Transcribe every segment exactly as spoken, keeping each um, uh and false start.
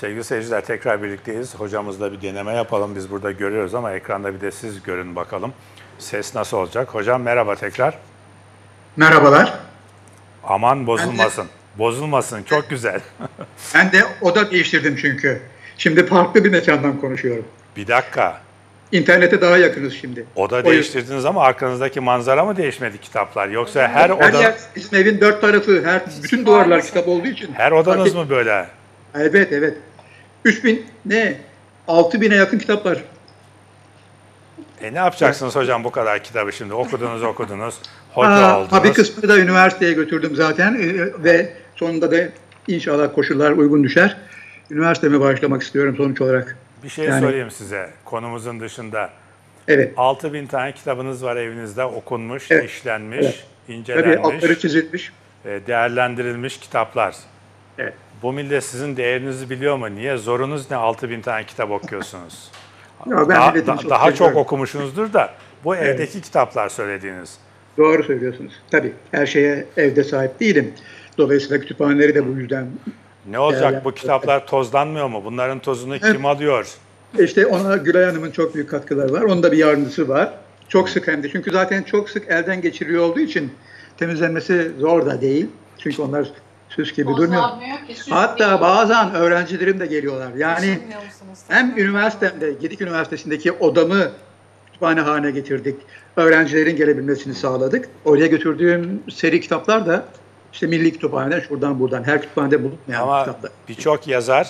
Sevgili seyirciler, tekrar birlikteyiz. Hocamızla bir deneme yapalım. Biz burada görüyoruz ama ekranda bir de siz görün bakalım. Ses nasıl olacak? Hocam merhaba tekrar. Merhabalar. Aman bozulmasın. De, bozulmasın. Çok güzel. Ben de oda değiştirdim çünkü. Şimdi farklı bir mekandan konuşuyorum. Bir dakika. İnternete daha yakınız şimdi. Oda değiştirdiniz ama arkanızdaki manzara mı değişmedi, kitaplar? Yoksa her oda... Her yer, bizim evin dört tarafı, her, bütün duvarlar kitap olduğu için. Her odanız mı böyle? Evet, evet. üç bin ne? altı bine yakın kitap var. E ne yapacaksınız hocam bu kadar kitabı şimdi? Okudunuz, okudunuz. Hoca Aa, oldunuz. Bir kısmını da üniversiteye götürdüm zaten ve sonunda da inşallah koşullar uygun düşer. Üniversiteme başlamak istiyorum sonuç olarak. Bir şey yani, sorayım size konumuzun dışında. Evet. altı bin tane kitabınız var evinizde, okunmuş, evet, işlenmiş, evet, incelenmiş. Tabii altları çizilmiş. Değerlendirilmiş kitaplar. Evet. Bu millet sizin değerinizi biliyor mu? Niye? Zorunuz ne? altı bin tane kitap okuyorsunuz. Ya, ben daha da, çok daha çok okumuşsunuzdur da bu evet, evdeki kitaplar söylediğiniz. Doğru söylüyorsunuz. Tabii her şeye evde sahip değilim. Dolayısıyla kütüphaneleri de bu yüzden... Ne olacak? Bu kitaplar tozlanmıyor mu? Bunların tozunu evet, kim alıyor? İşte ona Gülay Hanım'ın çok büyük katkıları var. Onun da bir yardımcısı var. Çok sık hem de. Çünkü zaten çok sık elden geçiriliyor olduğu için temizlenmesi zor da değil. Çünkü onlar süs gibi durmuyor. Hatta bazen öğrencilerim de geliyorlar. Yani hem üniversitemde, Gedik Üniversitesi'ndeki odamı kütüphane haline getirdik. Öğrencilerin gelebilmesini sağladık. Oraya götürdüğüm seri kitaplar da İşte Milli Kütüphane, şuradan buradan, her kütüphanede bulunmayan ama kitaplar. Ama birçok yazar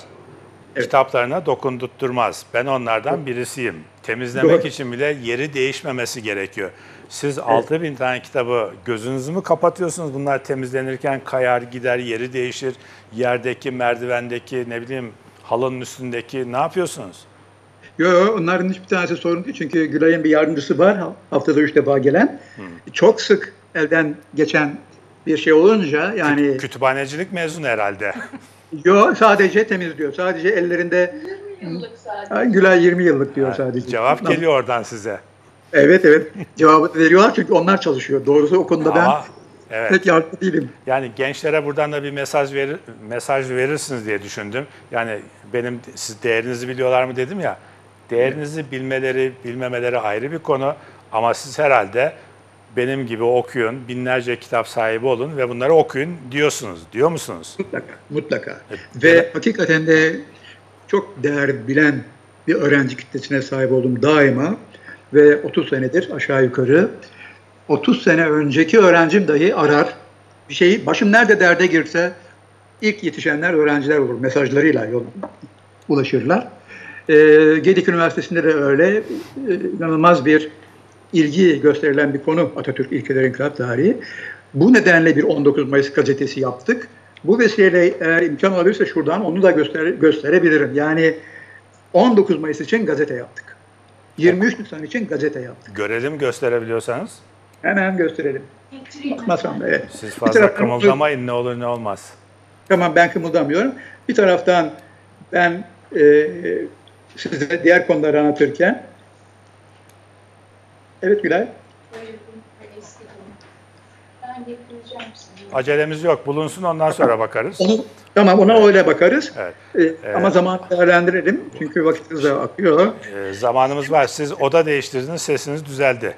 evet, kitaplarına dokundurtmaz. Ben onlardan evet, birisiyim. Temizlemek doğru, için bile yeri değişmemesi gerekiyor. Siz evet, altı bin tane kitabı gözünüzü mü kapatıyorsunuz? Bunlar temizlenirken kayar gider, yeri değişir. Yerdeki, merdivendeki, ne bileyim halının üstündeki, ne yapıyorsunuz? Yok, onların hiçbir tanesi sorun değil. Çünkü Gülay'ın bir yardımcısı var, haftada üç defa gelen. Hmm. Çok sık elden geçen bir şey olunca yani... Kütüphanecilik mezunu herhalde. Yok, sadece temizliyor. Sadece ellerinde... yirmi yıllık sadece. Gülay yirmi yıllık diyor yani, sadece. Cevap geliyor oradan size. Evet, evet. Cevabı veriyorlar çünkü onlar çalışıyor. Doğrusu o konuda ama ben evet, pek yardımcı değilim. Yani gençlere buradan da bir mesaj verir, mesaj verirsiniz diye düşündüm. Yani benim, siz değerinizi biliyorlar mı dedim ya. Değerinizi evet, bilmeleri, bilmemeleri ayrı bir konu. Ama siz herhalde... benim gibi okuyun, binlerce kitap sahibi olun ve bunları okuyun diyorsunuz, diyor musunuz? Mutlaka, mutlaka. Evet. Ve hakikaten de çok değer bilen bir öğrenci kitlesine sahip oldum daima. Ve otuz senedir aşağı yukarı, otuz sene önceki öğrencim dahi arar. Bir şeyi, başım nerede derde girse ilk yetişenler öğrenciler olur, mesajlarıyla yol, ulaşırlar. Ee, Gedik Üniversitesi'nde de öyle inanılmaz bir ilgi gösterilen bir konu Atatürk İlkeleri İnkılap Tarihi. Bu nedenle bir on dokuz Mayıs gazetesi yaptık. Bu vesileyle eğer imkan olabilirse şuradan onu da göster gösterebilirim. Yani on dokuz Mayıs için gazete yaptık. yirmi üç Nisan için gazete yaptık. Görelim, gösterebiliyorsanız. Hemen gösterelim. Bakmasam da evet. Siz fazla kımıldamayın, ne olur ne olmaz. Tamam, ben kımıldamıyorum. Bir taraftan ben e, size diğer konuları anlatırken... Evet Gülay. Acelemiz yok. Bulunsun, ondan sonra bakarız. Onu, tamam, ona evet, öyle bakarız. Evet. Ee, ee, ama zaman değerlendirelim. Çünkü vakitimiz de akıyor. E, zamanımız var. Siz oda değiştirdiniz, sesiniz düzeldi.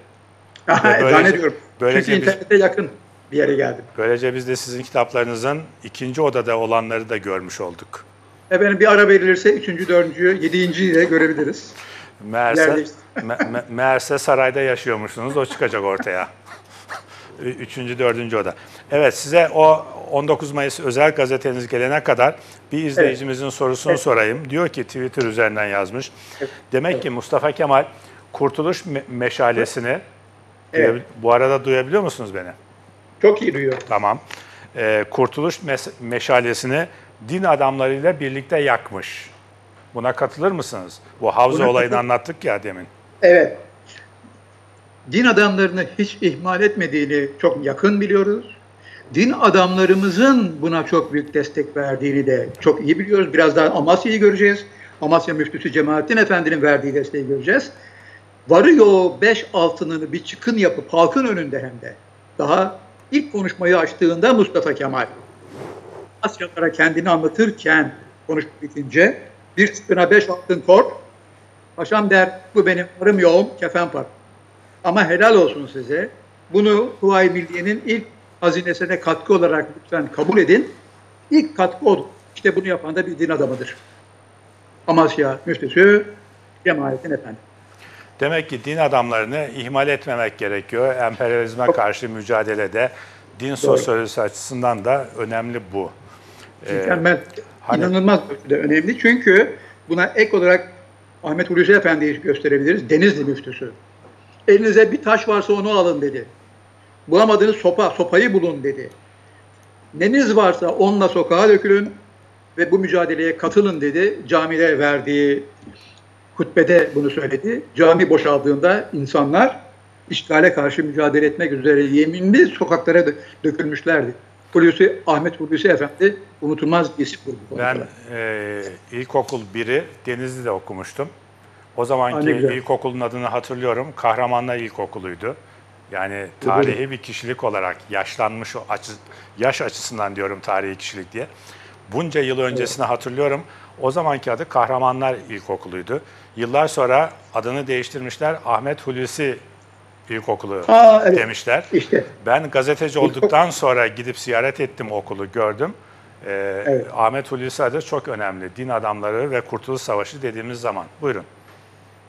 Böylece, zannediyorum. Böylece çünkü biz, internete yakın bir yere geldim. Böylece biz de sizin kitaplarınızın ikinci odada olanları da görmüş olduk. Efendim, bir ara verilirse üçüncü, dördüncü, yedinciyi de görebiliriz. Meğerse, me, me, meğerse sarayda yaşıyormuşsunuz. O çıkacak ortaya. Üçüncü, dördüncü oda. Evet, size o on dokuz Mayıs özel gazeteniz gelene kadar bir izleyicimizin evet, sorusunu evet, sorayım. Diyor ki, Twitter üzerinden yazmış. Evet. Demek evet, ki Mustafa Kemal Kurtuluş me meşalesini evet, bu arada duyabiliyor musunuz beni? Çok iyi duyuyorum. Tamam. Ee, Kurtuluş meşalesini din adamlarıyla birlikte yakmış. Buna katılır mısınız? Bu Havza Buna olayını katılır. anlattık ya demin. Evet. Din adamlarını hiç ihmal etmediğini çok yakın biliyoruz. Din adamlarımızın buna çok büyük destek verdiğini de çok iyi biliyoruz. Biraz daha Amasya'yı göreceğiz. Amasya Müftüsü Cemalettin Efendi'nin verdiği desteği göreceğiz. Varıyor beş altınını bir çıkın yapıp halkın önünde hem de. Daha ilk konuşmayı açtığında Mustafa Kemal Asyalara kendini anlatırken konuşup bitince bir sütuna beş altın torp. Paşam der, bu benim varım yoğum kefen parçam. Ama helal olsun size. Bunu Kuvayi Milliye'nin ilk hazinesine katkı olarak lütfen kabul edin. İlk katkı odur. İşte bunu yapan da bir din adamıdır. Amasya müftüsü Cemalettin Efendi. Demek ki din adamlarını ihmal etmemek gerekiyor. Emperyalizme karşı mücadelede din sosyolojisi açısından da önemli bu. Mükemmel. Ee, hani... İnanılmaz ölçüde önemli. Çünkü buna ek olarak Ahmet Hulusi Efendi'yi gösterebiliriz. Denizli müftüsü. Elinize bir taş varsa onu alın dedi. Bulamadığınız sopa, sopayı bulun dedi. Neniz varsa onunla sokağa dökülün ve bu mücadeleye katılın dedi. Camide verdiği hutbede bunu söyledi. Cami boşaldığında insanlar işgale karşı mücadele etmek üzere yeminli sokaklara dökülmüşlerdi. Hulusi, Ahmet Hulusi Efendi unutulmaz bir isim oldu. Ben e, ilkokul biri Denizli'de okumuştum. O zamanki ilkokulun adını hatırlıyorum. Kahramanlar İlkokuluydu. Yani tarihi bir kişilik olarak yaşlanmış, yaş açısından diyorum tarihi kişilik diye. Bunca yıl öncesini evet. hatırlıyorum. O zamanki adı Kahramanlar İlkokuluydu. Yıllar sonra adını değiştirmişler. Ahmet Hulusi İlkokulu Aa, evet. demişler. İşte. Ben gazeteci olduktan sonra gidip ziyaret ettim okulu, gördüm. Ee, evet. Ahmet Hulusi adı çok önemli. Din adamları ve Kurtuluş Savaşı dediğimiz zaman. Buyurun.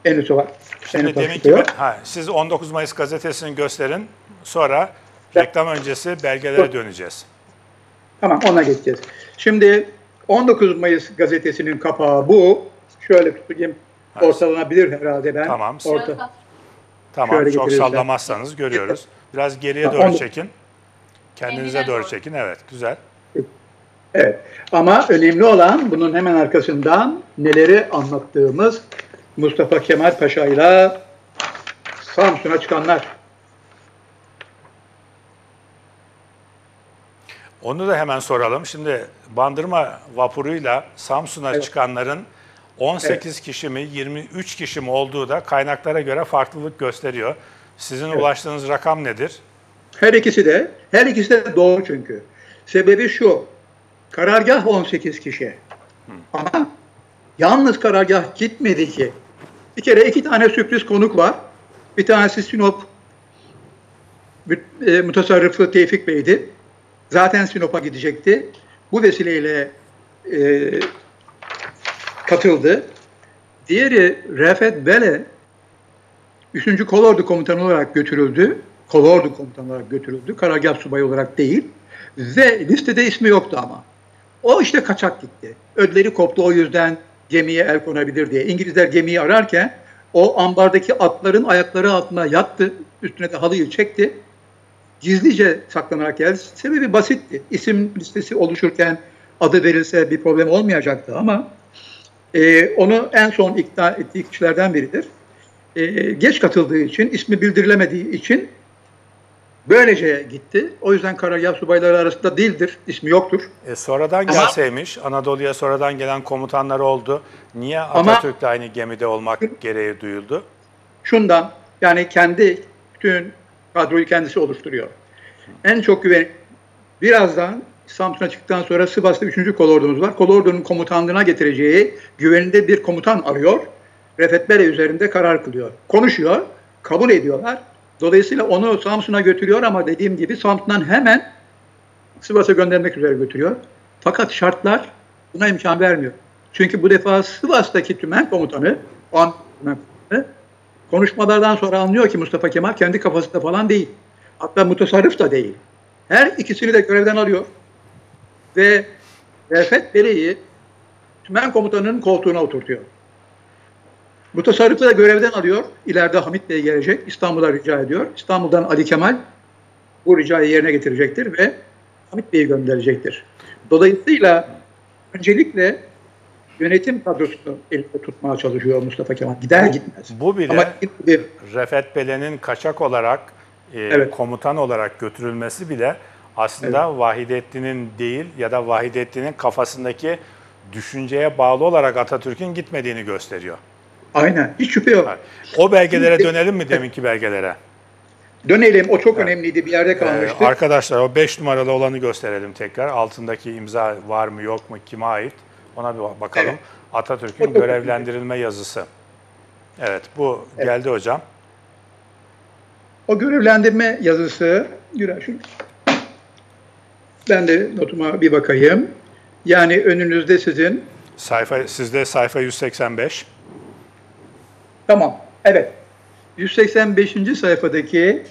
En üstü var. Şimdi demin ki, ha, siz on dokuz Mayıs gazetesini gösterin. Sonra reklam öncesi belgelere döneceğiz. Tamam, ona geçeceğiz. Şimdi on dokuz Mayıs gazetesinin kapağı bu. Şöyle tutayım. Ha. Ortalanabilir herhalde ben. Tamam. Orta. Tamam. Şöyle çok sallamazsanız görüyoruz. Biraz geriye ha, doğru on... çekin. Kendinize doğru çekin. Evet. Güzel. Evet. Ama önemli olan bunun hemen arkasından neleri anlattığımız Mustafa Kemal Paşa ile Samsun'a çıkanlar. Onu da hemen soralım. Şimdi Bandırma vapuruyla Samsun'a evet. çıkanların on sekiz evet. kişi mi, yirmi üç kişi mi olduğu da kaynaklara göre farklılık gösteriyor. Sizin evet. ulaştığınız rakam nedir? Her ikisi de, her ikisi de doğru çünkü. Sebebi şu, karargah on sekiz kişi. Hı. Ama yalnız karargah gitmedi ki. Bir kere iki tane sürpriz konuk var. Bir tanesi Sinop e, mutasarrıflı Tevfik Bey'di. Zaten Sinop'a gidecekti. Bu vesileyle e, katıldı. Diğeri Refet Bele üçüncü Kolordu komutanı olarak götürüldü. Kolordu komutanı olarak götürüldü. Karargah subayı olarak değil. Ve listede ismi yoktu ama. O işte kaçak gitti. Ödleri koptu, o yüzden gemiye el konabilir diye. İngilizler gemiyi ararken o ambardaki atların ayakları altına yattı. Üstüne de halıyı çekti. Gizlice saklanarak geldi. Sebebi basitti. İsim listesi oluşurken adı verilse bir problem olmayacaktı ama e, onu en son ikna ettiği kişilerden biridir. E, geç katıldığı için, ismi bildirilemediği için böylece gitti. O yüzden karargah subayları arasında değildir. İsmi yoktur. E sonradan ama, gelseymiş. Anadolu'ya sonradan gelen komutanlar oldu. Niye Atatürk'le aynı gemide olmak gereği duyuldu? Şundan, yani kendi bütün kadroyu kendisi oluşturuyor. En çok güven. Birazdan Samsun'a çıktıktan sonra Sivas'ta üçüncü kolordumuz var. Kolordunun komutanlığına getireceği güveninde bir komutan arıyor. Refet Bele üzerinde karar kılıyor. Konuşuyor. Kabul ediyorlar. Dolayısıyla onu Samsun'a götürüyor ama dediğim gibi Samsun'dan hemen Sivas'a göndermek üzere götürüyor. Fakat şartlar buna imkan vermiyor. Çünkü bu defa Sivas'taki tümen komutanı, an tümen komutanı konuşmalardan sonra anlıyor ki Mustafa Kemal kendi kafasında falan değil. Hatta mutasarrıf da değil. Her ikisini de görevden alıyor. Ve Refet Bele'yi tümen komutanının koltuğuna oturtuyor. Mutasarrıf'ı da görevden alıyor. İleride Hamit Bey gelecek. İstanbul'a rica ediyor. İstanbul'dan Ali Kemal bu ricayı yerine getirecektir ve Hamit Bey'i gönderecektir. Dolayısıyla öncelikle yönetim kadrosunu elinde tutmaya çalışıyor Mustafa Kemal. Gider gitmez. Bu bile ama Refet Bele'nin kaçak olarak e, evet. komutan olarak götürülmesi bile aslında evet. Vahdettin'in değil ya da Vahdettin'in kafasındaki düşünceye bağlı olarak Atatürk'ün gitmediğini gösteriyor. Aynen. Hiç şüphe yok. O belgelere dönelim mi deminki belgelere? Dönelim. O çok evet. önemliydi. Bir yerde kalmıştı. Ee, arkadaşlar o beş numaralı olanı gösterelim tekrar. Altındaki imza var mı yok mu, kime ait? Ona bir bakalım. Evet. Atatürk'ün görevlendirilme yazısı. Evet, bu evet. geldi hocam. O görevlendirme yazısı, ben de notuma bir bakayım. Yani önünüzde sizin... Sayfa, sizde sayfa yüz seksen beş. Tamam, evet. yüz seksen beşinci sayfadaki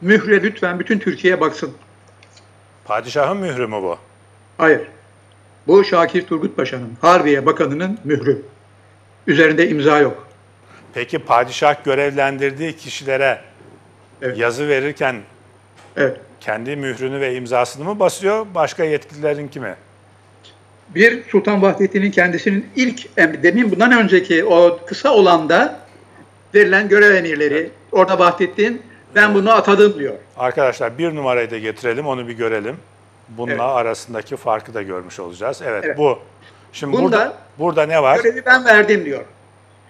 mühre lütfen bütün Türkiye baksın. Padişahın mührü mü bu? Hayır. Bu Şakir Turgut Paşa'nın, Harbiye Bakanı'nın mührü. Üzerinde imza yok. Peki padişah görevlendirdiği kişilere evet. yazı verirken evet. kendi mührünü ve imzasını mı basıyor, başka yetkililerinki mi? Bir, Sultan Vahdettin'in kendisinin ilk emri, demin bundan önceki o kısa olanda verilen görev emirleri, evet. orada Vahdettin ben bunu atadım diyor. Arkadaşlar bir numarayı da getirelim, onu bir görelim. Bununla evet. arasındaki farkı da görmüş olacağız. Evet, evet. bu. Şimdi Bunda, burada, burada ne var? Görevi ben verdim diyor.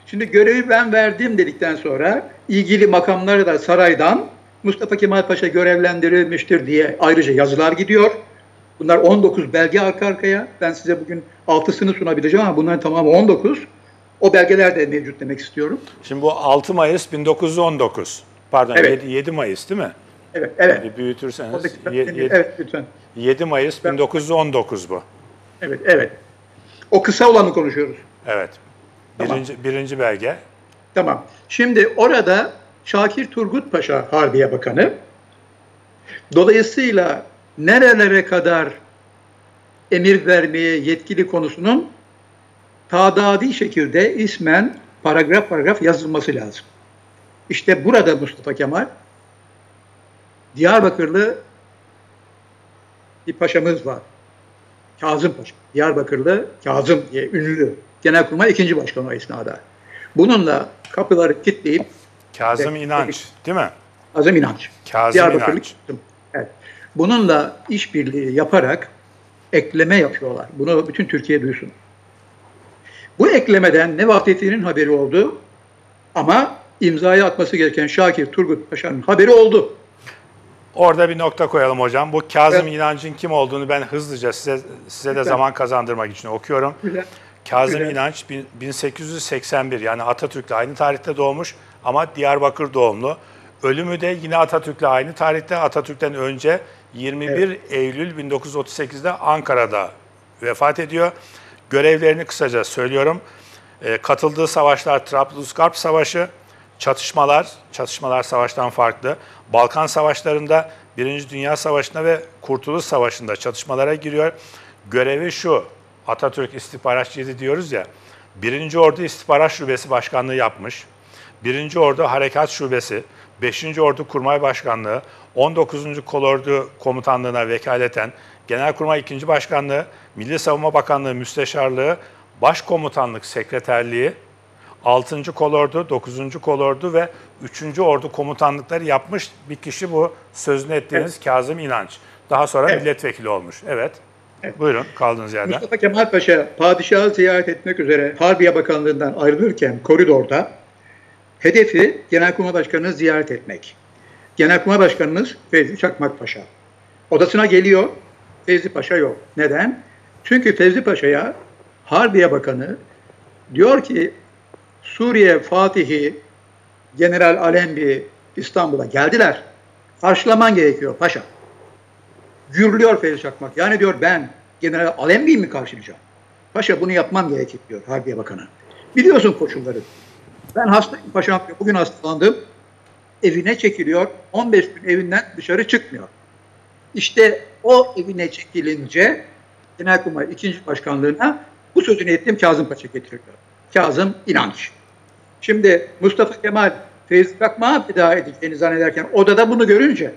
Şimdi görevi ben verdim dedikten sonra ilgili makamlara da saraydan Mustafa Kemal Paşa görevlendirilmiştir diye ayrıca yazılar gidiyor. Bunlar on dokuz belge arka arkaya. Ben size bugün altısını sunabileceğim ama bunların tamamı on dokuz. O belgeler de mevcut demek istiyorum. Şimdi bu altı Mayıs bin dokuz yüz on dokuz. Pardon evet. yedi Mayıs değil mi? Evet. evet. Yani büyütürseniz. yedi, evet lütfen. yedi Mayıs bin dokuz yüz on dokuz bu. Evet, evet. O kısa olanı konuşuyoruz. Evet. Tamam. Birinci, birinci belge. Tamam. Şimdi orada Şakir Turgut Paşa Harbiye Bakanı. Dolayısıyla nerelere kadar emir vermeye yetkili konusunun tadadi şekilde ismen paragraf paragraf yazılması lazım. İşte burada Mustafa Kemal, Diyarbakırlı bir paşamız var. Kazım Paşa. Diyarbakırlı Kazım diye ünlü. Genelkurmay ikinci başkanı o esnada. Bununla kapıları kilitleyip Kazım İnanç değil mi? Kazım İnanç. Kazım İnanç. Evet. Bununla işbirliği yaparak ekleme yapıyorlar. Bunu bütün Türkiye duysun. Bu eklemeden ne Vahdettin'in haberi oldu ama imzayı atması gereken Şakir Turgut Paşa'nın haberi oldu. Orada bir nokta koyalım hocam. Bu Kazım evet. İnanç'ın kim olduğunu ben hızlıca size, size de evet. zaman kazandırmak için okuyorum. Evet. Kazım evet. İnanç bin sekiz yüz seksen bir, yani Atatürk'le aynı tarihte doğmuş ama Diyarbakır doğumlu. Ölümü de yine Atatürk'le aynı tarihte, Atatürk'ten önce yirmi bir evet. Eylül bin dokuz yüz otuz sekiz'de Ankara'da vefat ediyor. Görevlerini kısaca söylüyorum. E, katıldığı savaşlar Trablusgarp Savaşı, çatışmalar, çatışmalar savaştan farklı. Balkan Savaşları'nda, Birinci Dünya Savaşı'nda ve Kurtuluş Savaşı'nda çatışmalara giriyor. Görevi şu, Atatürk istihbaratçıydı diyoruz ya, Birinci Ordu İstihbarat Şubesi Başkanlığı yapmış, Birinci Ordu Harekat Şubesi, Beşinci Ordu Kurmay Başkanlığı, On dokuzuncu Kolordu Komutanlığı'na vekaleten, Genelkurmay ikinci Başkanlığı, Milli Savunma Bakanlığı Müsteşarlığı, Başkomutanlık Sekreterliği, altıncı Kolordu, dokuzuncu Kolordu ve üçüncü Ordu komutanlıkları yapmış bir kişi bu sözünü ettiğiniz evet. Kazım İnanç. Daha sonra evet. milletvekili olmuş. Evet. evet. Buyurun kaldığınız yerden. Mustafa Kemal Paşa padişahı ziyaret etmek üzere Harbiye Bakanlığı'ndan ayrılırken koridorda hedefi Genelkurmay Başkanı'nı ziyaret etmek. Genelkurmay Başkanımız Fevzi Çakmak Paşa. Odasına geliyor. Fevzi Paşa yok. Neden? Çünkü Fevzi Paşa'ya Harbiye Bakanı diyor ki Suriye Fatihi General Alembi İstanbul'a geldiler. Karşılaman gerekiyor paşa. Gürlüyor Fevzi Çakmak. Yani diyor ben General Alembi'yi mi karşılayacağım? Paşa bunu yapmam gerekir diyor Harbiye Bakanı. Biliyorsun koşulları. Ben hastayım paşam. Bugün hastalandım. Evine çekiliyor. on beş gün evinden dışarı çıkmıyor. İşte o evine çekilince Genelkurmay ikinci Başkanlığı'na bu sözünü ettiğim Kazım Paşa getiriliyor. Kazım İnanç. Şimdi Mustafa Kemal Fevzi Çakmak'a feda edildiğini zannederken odada bunu görünce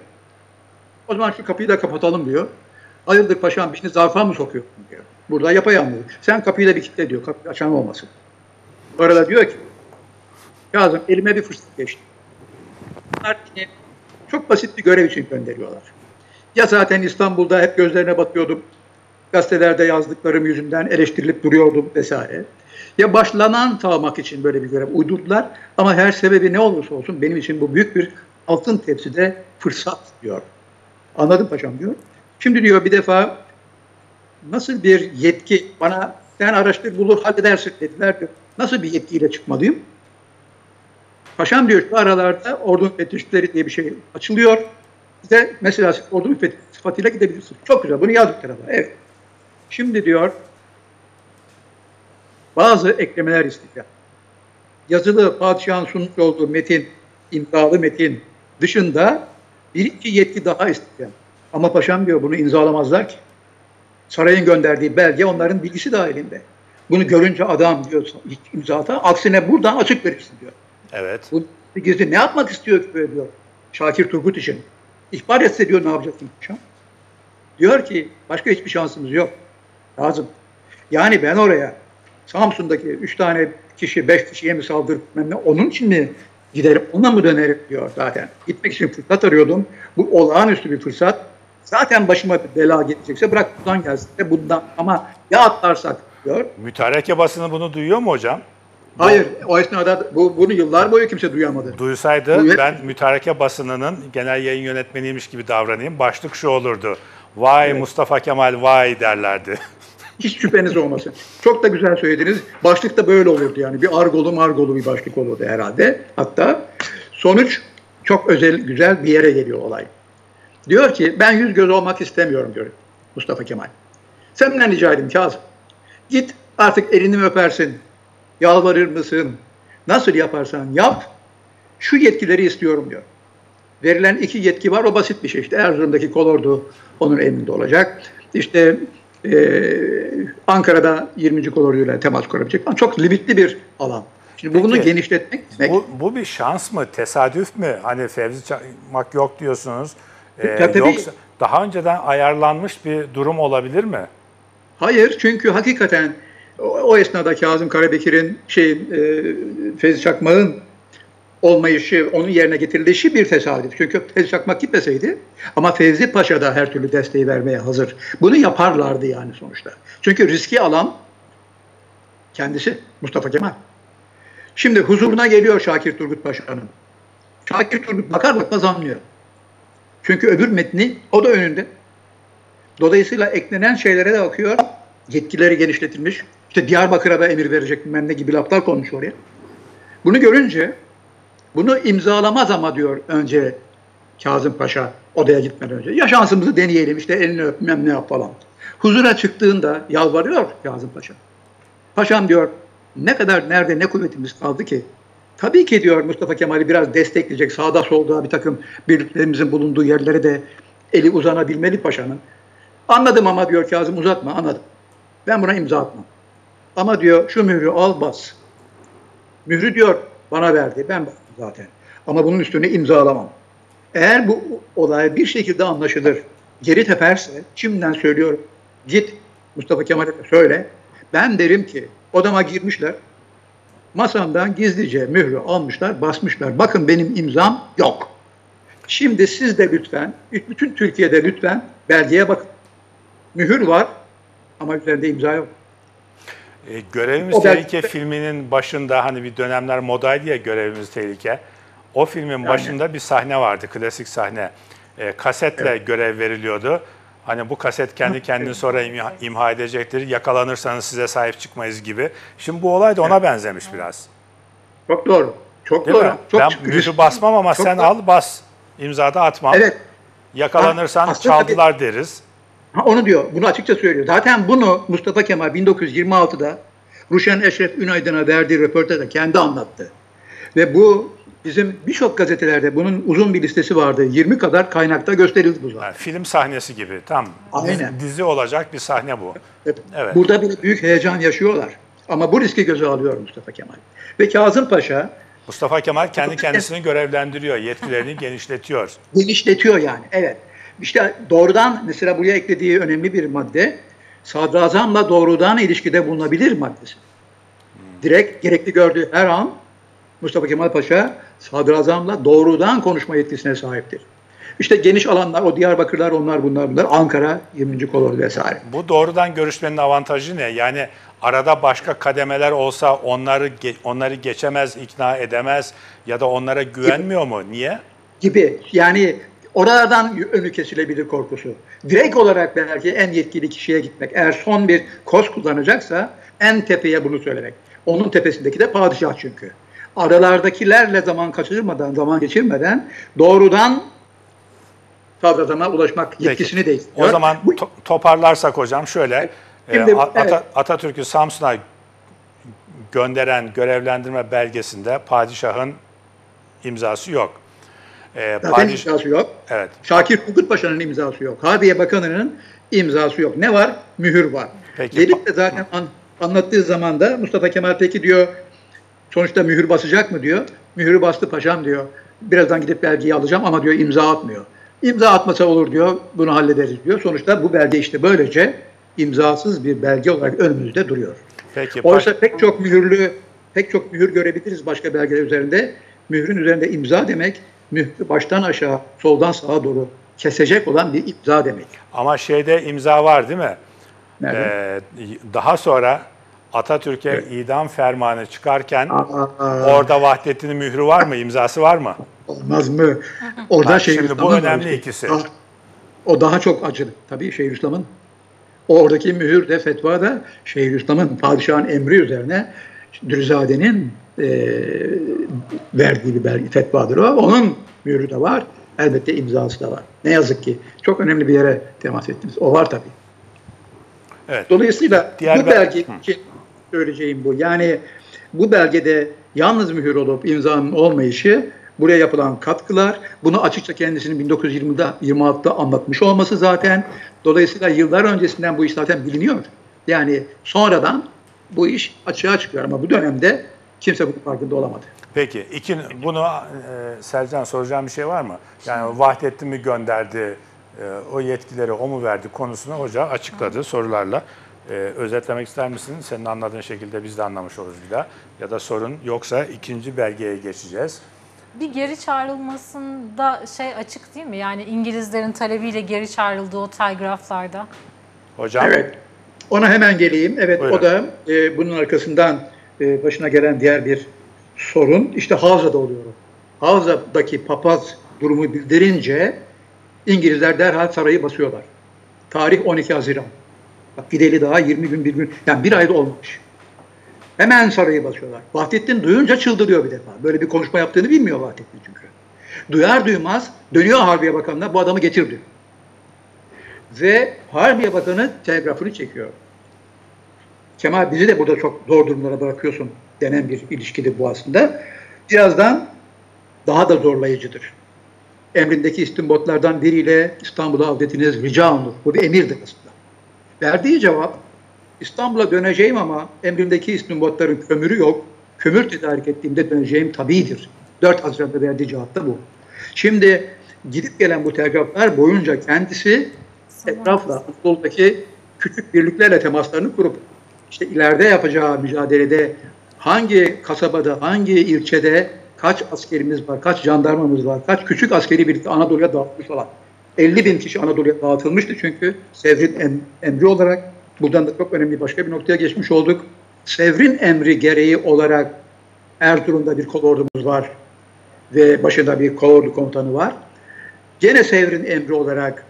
o zaman şu kapıyı da kapatalım diyor. Hayırdır paşam şimdi zarfa mı sokuyorsun diyor. Burada yapayalnız. Sen kapıyı da bir kitle diyor. Kapıyı açan olmasın. Bu arada diyor ki Kazım elime bir fırsat geçti. Bunlar yine çok basit bir görev için gönderiyorlar. Ya zaten İstanbul'da hep gözlerine batıyordum. Gazetelerde yazdıklarım yüzünden eleştirilip duruyordum vesaire. Ya başlanan tamak için böyle bir görev uydurdular ama her sebebi ne olursa olsun benim için bu büyük bir altın tepside fırsat diyor. Anladım paşam diyor. Şimdi diyor bir defa nasıl bir yetki bana, sen araştır bulur halledersin dediler diyor. Nasıl bir yetkiyle çıkmalıyım? Paşam diyor şu aralarda ordu müfettişleri diye bir şey açılıyor. Size mesela ordu müfettişi sıfatıyla gidebilirsiniz. Çok güzel, bunu yazdık tarafa. Evet. Şimdi diyor bazı eklemeler istiyor. Yazılı padişahın sunmuş olduğu metin, imzalı metin dışında bir iki yetki daha istiyor. Ama paşam diyor bunu imzalamazlar ki. Sarayın gönderdiği belge onların bilgisi dahilinde. Bunu görünce adam diyor imzata, aksine buradan açık verirsin diyor. Evet. Bu gizli ne yapmak istiyor ki böyle diyor. Şakir Turgut için. İhbar etse diyor ne yapacaksın paşam? Diyor ki başka hiçbir şansımız yok. Lazım. Yani ben oraya Samsun'daki üç tane kişi, beş kişiye mi saldırmam, onun için mi giderim, ona mı dönerim diyor zaten. Gitmek için fırsat arıyordum. Bu olağanüstü bir fırsat. Zaten başıma bir bela gelecekse bırak buradan gelsin de bundan, ama ya atlarsak diyor. Mütareke basını bunu duyuyor mu hocam? Hayır, o esnada bu, bunu yıllar boyu kimse duyamadı. Duysaydı Duyur. ben mütareke basınının genel yayın yönetmeniymiş gibi davranayım. Başlık şu olurdu. Vay evet. Mustafa Kemal vay derlerdi. Hiç şüpheniz olmasın. Çok da güzel söylediniz. Başlık da böyle olurdu yani. Bir argolu margolu bir başlık olurdu herhalde. Hatta sonuç çok özel, güzel bir yere geliyor olay. Diyor ki ben yüz göz olmak istemiyorum diyor Mustafa Kemal. Senden rica edeyim Kazım. Git artık elini mi öpersin? Yalvarır mısın? Nasıl yaparsan yap. Şu yetkileri istiyorum diyor. Verilen iki yetki var. O basit bir şey. İşte Erzurum'daki Kolordu onun elinde olacak. İşte Ee, Ankara'da yirminci kolorduyla temas kurabilecek. Ama çok limitli bir alan. Şimdi Peki, bunu genişletmek demek. Bu, bu bir şans mı? Tesadüf mü? Hani Fevzi Çakmak yok diyorsunuz. Ee, tabii, yoksa daha önceden ayarlanmış bir durum olabilir mi? Hayır. Çünkü hakikaten o, o esnada Kazım Karabekir'in şey, e, Fevzi Çakmak'ın olmayışı, onun yerine getirilişi bir tesadüf. Çünkü Fevzi Çakmak gitmeseydi, ama Fevzi Paşa da her türlü desteği vermeye hazır. Bunu yaparlardı yani sonuçta. Çünkü riski alan kendisi Mustafa Kemal. Şimdi huzuruna geliyor Şakir Turgut Paşa'nın. Şakir Turgut bakar bakmaz anlıyor. Çünkü öbür metni o da önünde. Dolayısıyla eklenen şeylere de bakıyor. Yetkileri genişletilmiş. İşte Diyarbakır'a da emir verecek bilmem ne gibi laflar konmuş oraya. Bunu görünce bunu imzalamaz ama diyor önce Kazım Paşa odaya gitmeden önce. Ya şansımızı deneyelim işte elini öpmem ne yap falan. Huzura çıktığında yalvarıyor Kazım Paşa. Paşam diyor ne kadar nerede ne kuvvetimiz kaldı ki? Tabii ki diyor Mustafa Kemal'i biraz destekleyecek sağda solda bir takım birliklerimizin bulunduğu yerlere de eli uzanabilmeli paşanın. Anladım ama diyor Kazım uzatma anladım. Ben buna imza atmam. Ama diyor şu mührü al bas. Mührü diyor bana verdi ben bak. Zaten. Ama bunun üstüne imzalamam. Eğer bu olay bir şekilde anlaşılır, geri teperse, şimdiden söylüyorum, git Mustafa Kemal'e söyle, ben derim ki odama girmişler, masamdan gizlice mührü almışlar, basmışlar. Bakın benim imzam yok. Şimdi siz de lütfen, bütün Türkiye'de lütfen belgeye bakın. Mühür var ama üzerinde imza yok. E, görevimiz o Tehlike belki... filminin başında hani bir dönemler modaydı ya Görevimiz Tehlike. O filmin yani. başında bir sahne vardı, klasik sahne. E, kasetle evet. görev veriliyordu. Hani bu kaset kendi kendini sonra imha, imha edecektir, yakalanırsanız size sahip çıkmayız gibi. Şimdi bu olay da ona evet. benzemiş biraz. Çok doğru. Çok Değil doğru. Çok ben mührü basmam ama Çok sen doğru. al bas, imzada atmam. Evet. Yakalanırsan ha, çaldılar tabii. deriz. Ha, onu diyor. Bunu açıkça söylüyor. Zaten bunu Mustafa Kemal bin dokuz yüz yirmi altıda Ruşen Eşref Ünaydın'a verdiği röportajda kendi anlattı. Ve bu bizim birçok gazetelerde bunun uzun bir listesi vardı. yirmi kadar kaynakta gösterildi bu zaten. Yani film sahnesi gibi. Tam Aynen. dizi olacak bir sahne bu. Evet. Evet. Burada bir büyük heyecan yaşıyorlar. Ama bu riski göze alıyor Mustafa Kemal. Ve Kazım Paşa Mustafa Kemal kendi kendisini görevlendiriyor. Yetkilerini genişletiyor. Genişletiyor yani. Evet. İşte doğrudan mesela buraya eklediği önemli bir madde sadrazamla doğrudan ilişkide bulunabilir maddesi. Direkt gerekli gördüğü her an Mustafa Kemal Paşa sadrazamla doğrudan konuşma yetkisine sahiptir. İşte geniş alanlar, o Diyarbakırlar, onlar bunlar bunlar, Ankara, yirminci kolordu vesaire. Bu doğrudan görüşmenin avantajı ne? Yani arada başka kademeler olsa onları onları geçemez, ikna edemez ya da onlara güvenmiyor gibi. mu? Niye? Gibi yani... Oralardan önü kesilebilir korkusu. Direkt olarak belki en yetkili kişiye gitmek. Eğer son bir koz kullanacaksa en tepeye bunu söylemek. Onun tepesindeki de padişah çünkü. Aralardakilerle zaman kaçırmadan, zaman geçirmeden doğrudan sadrazama ulaşmak yetkisini de istiyor. O zaman Bu, to toparlarsak hocam şöyle, şimdi, e, At evet. Atatürk'ü Samsun'a gönderen görevlendirme belgesinde padişahın imzası yok. Ee, Zaten padiş... imzası yok. Evet. Şakir Turgut Paşa'nın imzası yok. Harbiye Bakanı'nın imzası yok. Ne var? Mühür var. Peki. Gelip de zaten an, anlattığı zaman da Mustafa Kemal Peki diyor, sonuçta mühür basacak mı diyor. Mühürü bastı paşam diyor. Birazdan gidip belgeyi alacağım ama diyor imza atmıyor. İmza atmasa olur diyor. Bunu hallederiz diyor. Sonuçta bu belge işte böylece imzasız bir belge olarak önümüzde duruyor. Peki. Oysa pek çok mühürlü, pek çok mühür görebiliriz başka belgeler üzerinde. Mührün üzerinde imza demek, mührü baştan aşağı, soldan sağa doğru kesecek olan bir imza demek. Ama şeyde imza var değil mi? Ee, daha sonra Atatürk'e evet. idam fermanı çıkarken aa, orada Vahdettin'in mührü var mı, imzası var mı? Olmaz mı? Orada bak, şimdi bu önemli var. ikisi. Daha, o daha çok acılı. Tabii Şeyhülislam'ın. Oradaki mühür de fetva da Şeyhülislam'ın, padişahın emri üzerine Dürzade'nin e, verdiği bir belge, fetvadır o. Onun mührü de var. Elbette imzası da var. Ne yazık ki. Çok önemli bir yere temas ettiniz. O var tabii. Evet. Dolayısıyla Diğer bu belge için söyleyeceğim bu. Yani bu belgede yalnız mühür olup imzanın olmayışı, buraya yapılan katkılar, bunu açıkça kendisinin bin dokuz yüz yirmide yirmi altıda anlatmış olması zaten. Dolayısıyla yıllar öncesinden bu iş zaten biliniyor. Yani sonradan bu iş açığa çıkıyor ama bu dönemde kimse bunun farkında olamadı. Peki, iki, bunu e, Selcan soracağım bir şey var mı? Yani Vahdettin mi gönderdi, e, o yetkileri o mu verdi konusunu hoca açıkladı sorularla. E, özetlemek ister misin? Senin anladığın şekilde biz de anlamış oluruz bir daha. Ya da sorun yoksa ikinci belgeye geçeceğiz. Bir geri çağrılmasında şey açık değil mi? Yani İngilizlerin talebiyle geri çağrıldığı o telgraflarda. Hocam. Evet. Ona hemen geleyim. Evet Buyurun. O da e, bunun arkasından e, başına gelen diğer bir sorun. İşte Havza'da oluyor. Havza'daki papaz durumu bildirince İngilizler derhal sarayı basıyorlar. Tarih on iki Haziran. Bak gideli daha yirmi gün, bir gün. Yani bir ayda olmamış. Hemen sarayı basıyorlar. Vahdettin duyunca çıldırıyor bir defa. Böyle bir konuşma yaptığını bilmiyor Vahdettin çünkü. Duyar duymaz dönüyor Harbiye Bakanı'na, bu adamı getir diyor. Ve Harbiye Bakanı telgrafını çekiyor. Kemal bizi de burada çok zor durumlara bırakıyorsun denen bir ilişkidir bu aslında. Birazdan daha da zorlayıcıdır. Emrindeki istimbotlardan biriyle İstanbul'a avdetiniz rica olunur. Bu bir emirdir aslında. Verdiği cevap, İstanbul'a döneceğim ama emrimdeki istimbotların kömürü yok. Kömür tedarik ettiğimde döneceğim tabidir. dört Haziran'da verdiği cevap da bu. Şimdi gidip gelen bu telgraflar boyunca kendisi etrafla, Anadolu'daki küçük birliklerle temaslarını kurup işte ileride yapacağı mücadelede hangi kasabada, hangi ilçede kaç askerimiz var, kaç jandarmamız var, kaç küçük askeri birlikte Anadolu'ya dağıtmış olan. elli bin kişi Anadolu'ya dağıtılmıştı çünkü Sevr'in em emri olarak. Buradan da çok önemli başka bir noktaya geçmiş olduk. Sevr'in emri gereği olarak Erzurum'da bir kolordumuz var ve başında bir kolordu komutanı var. Gene Sevr'in emri olarak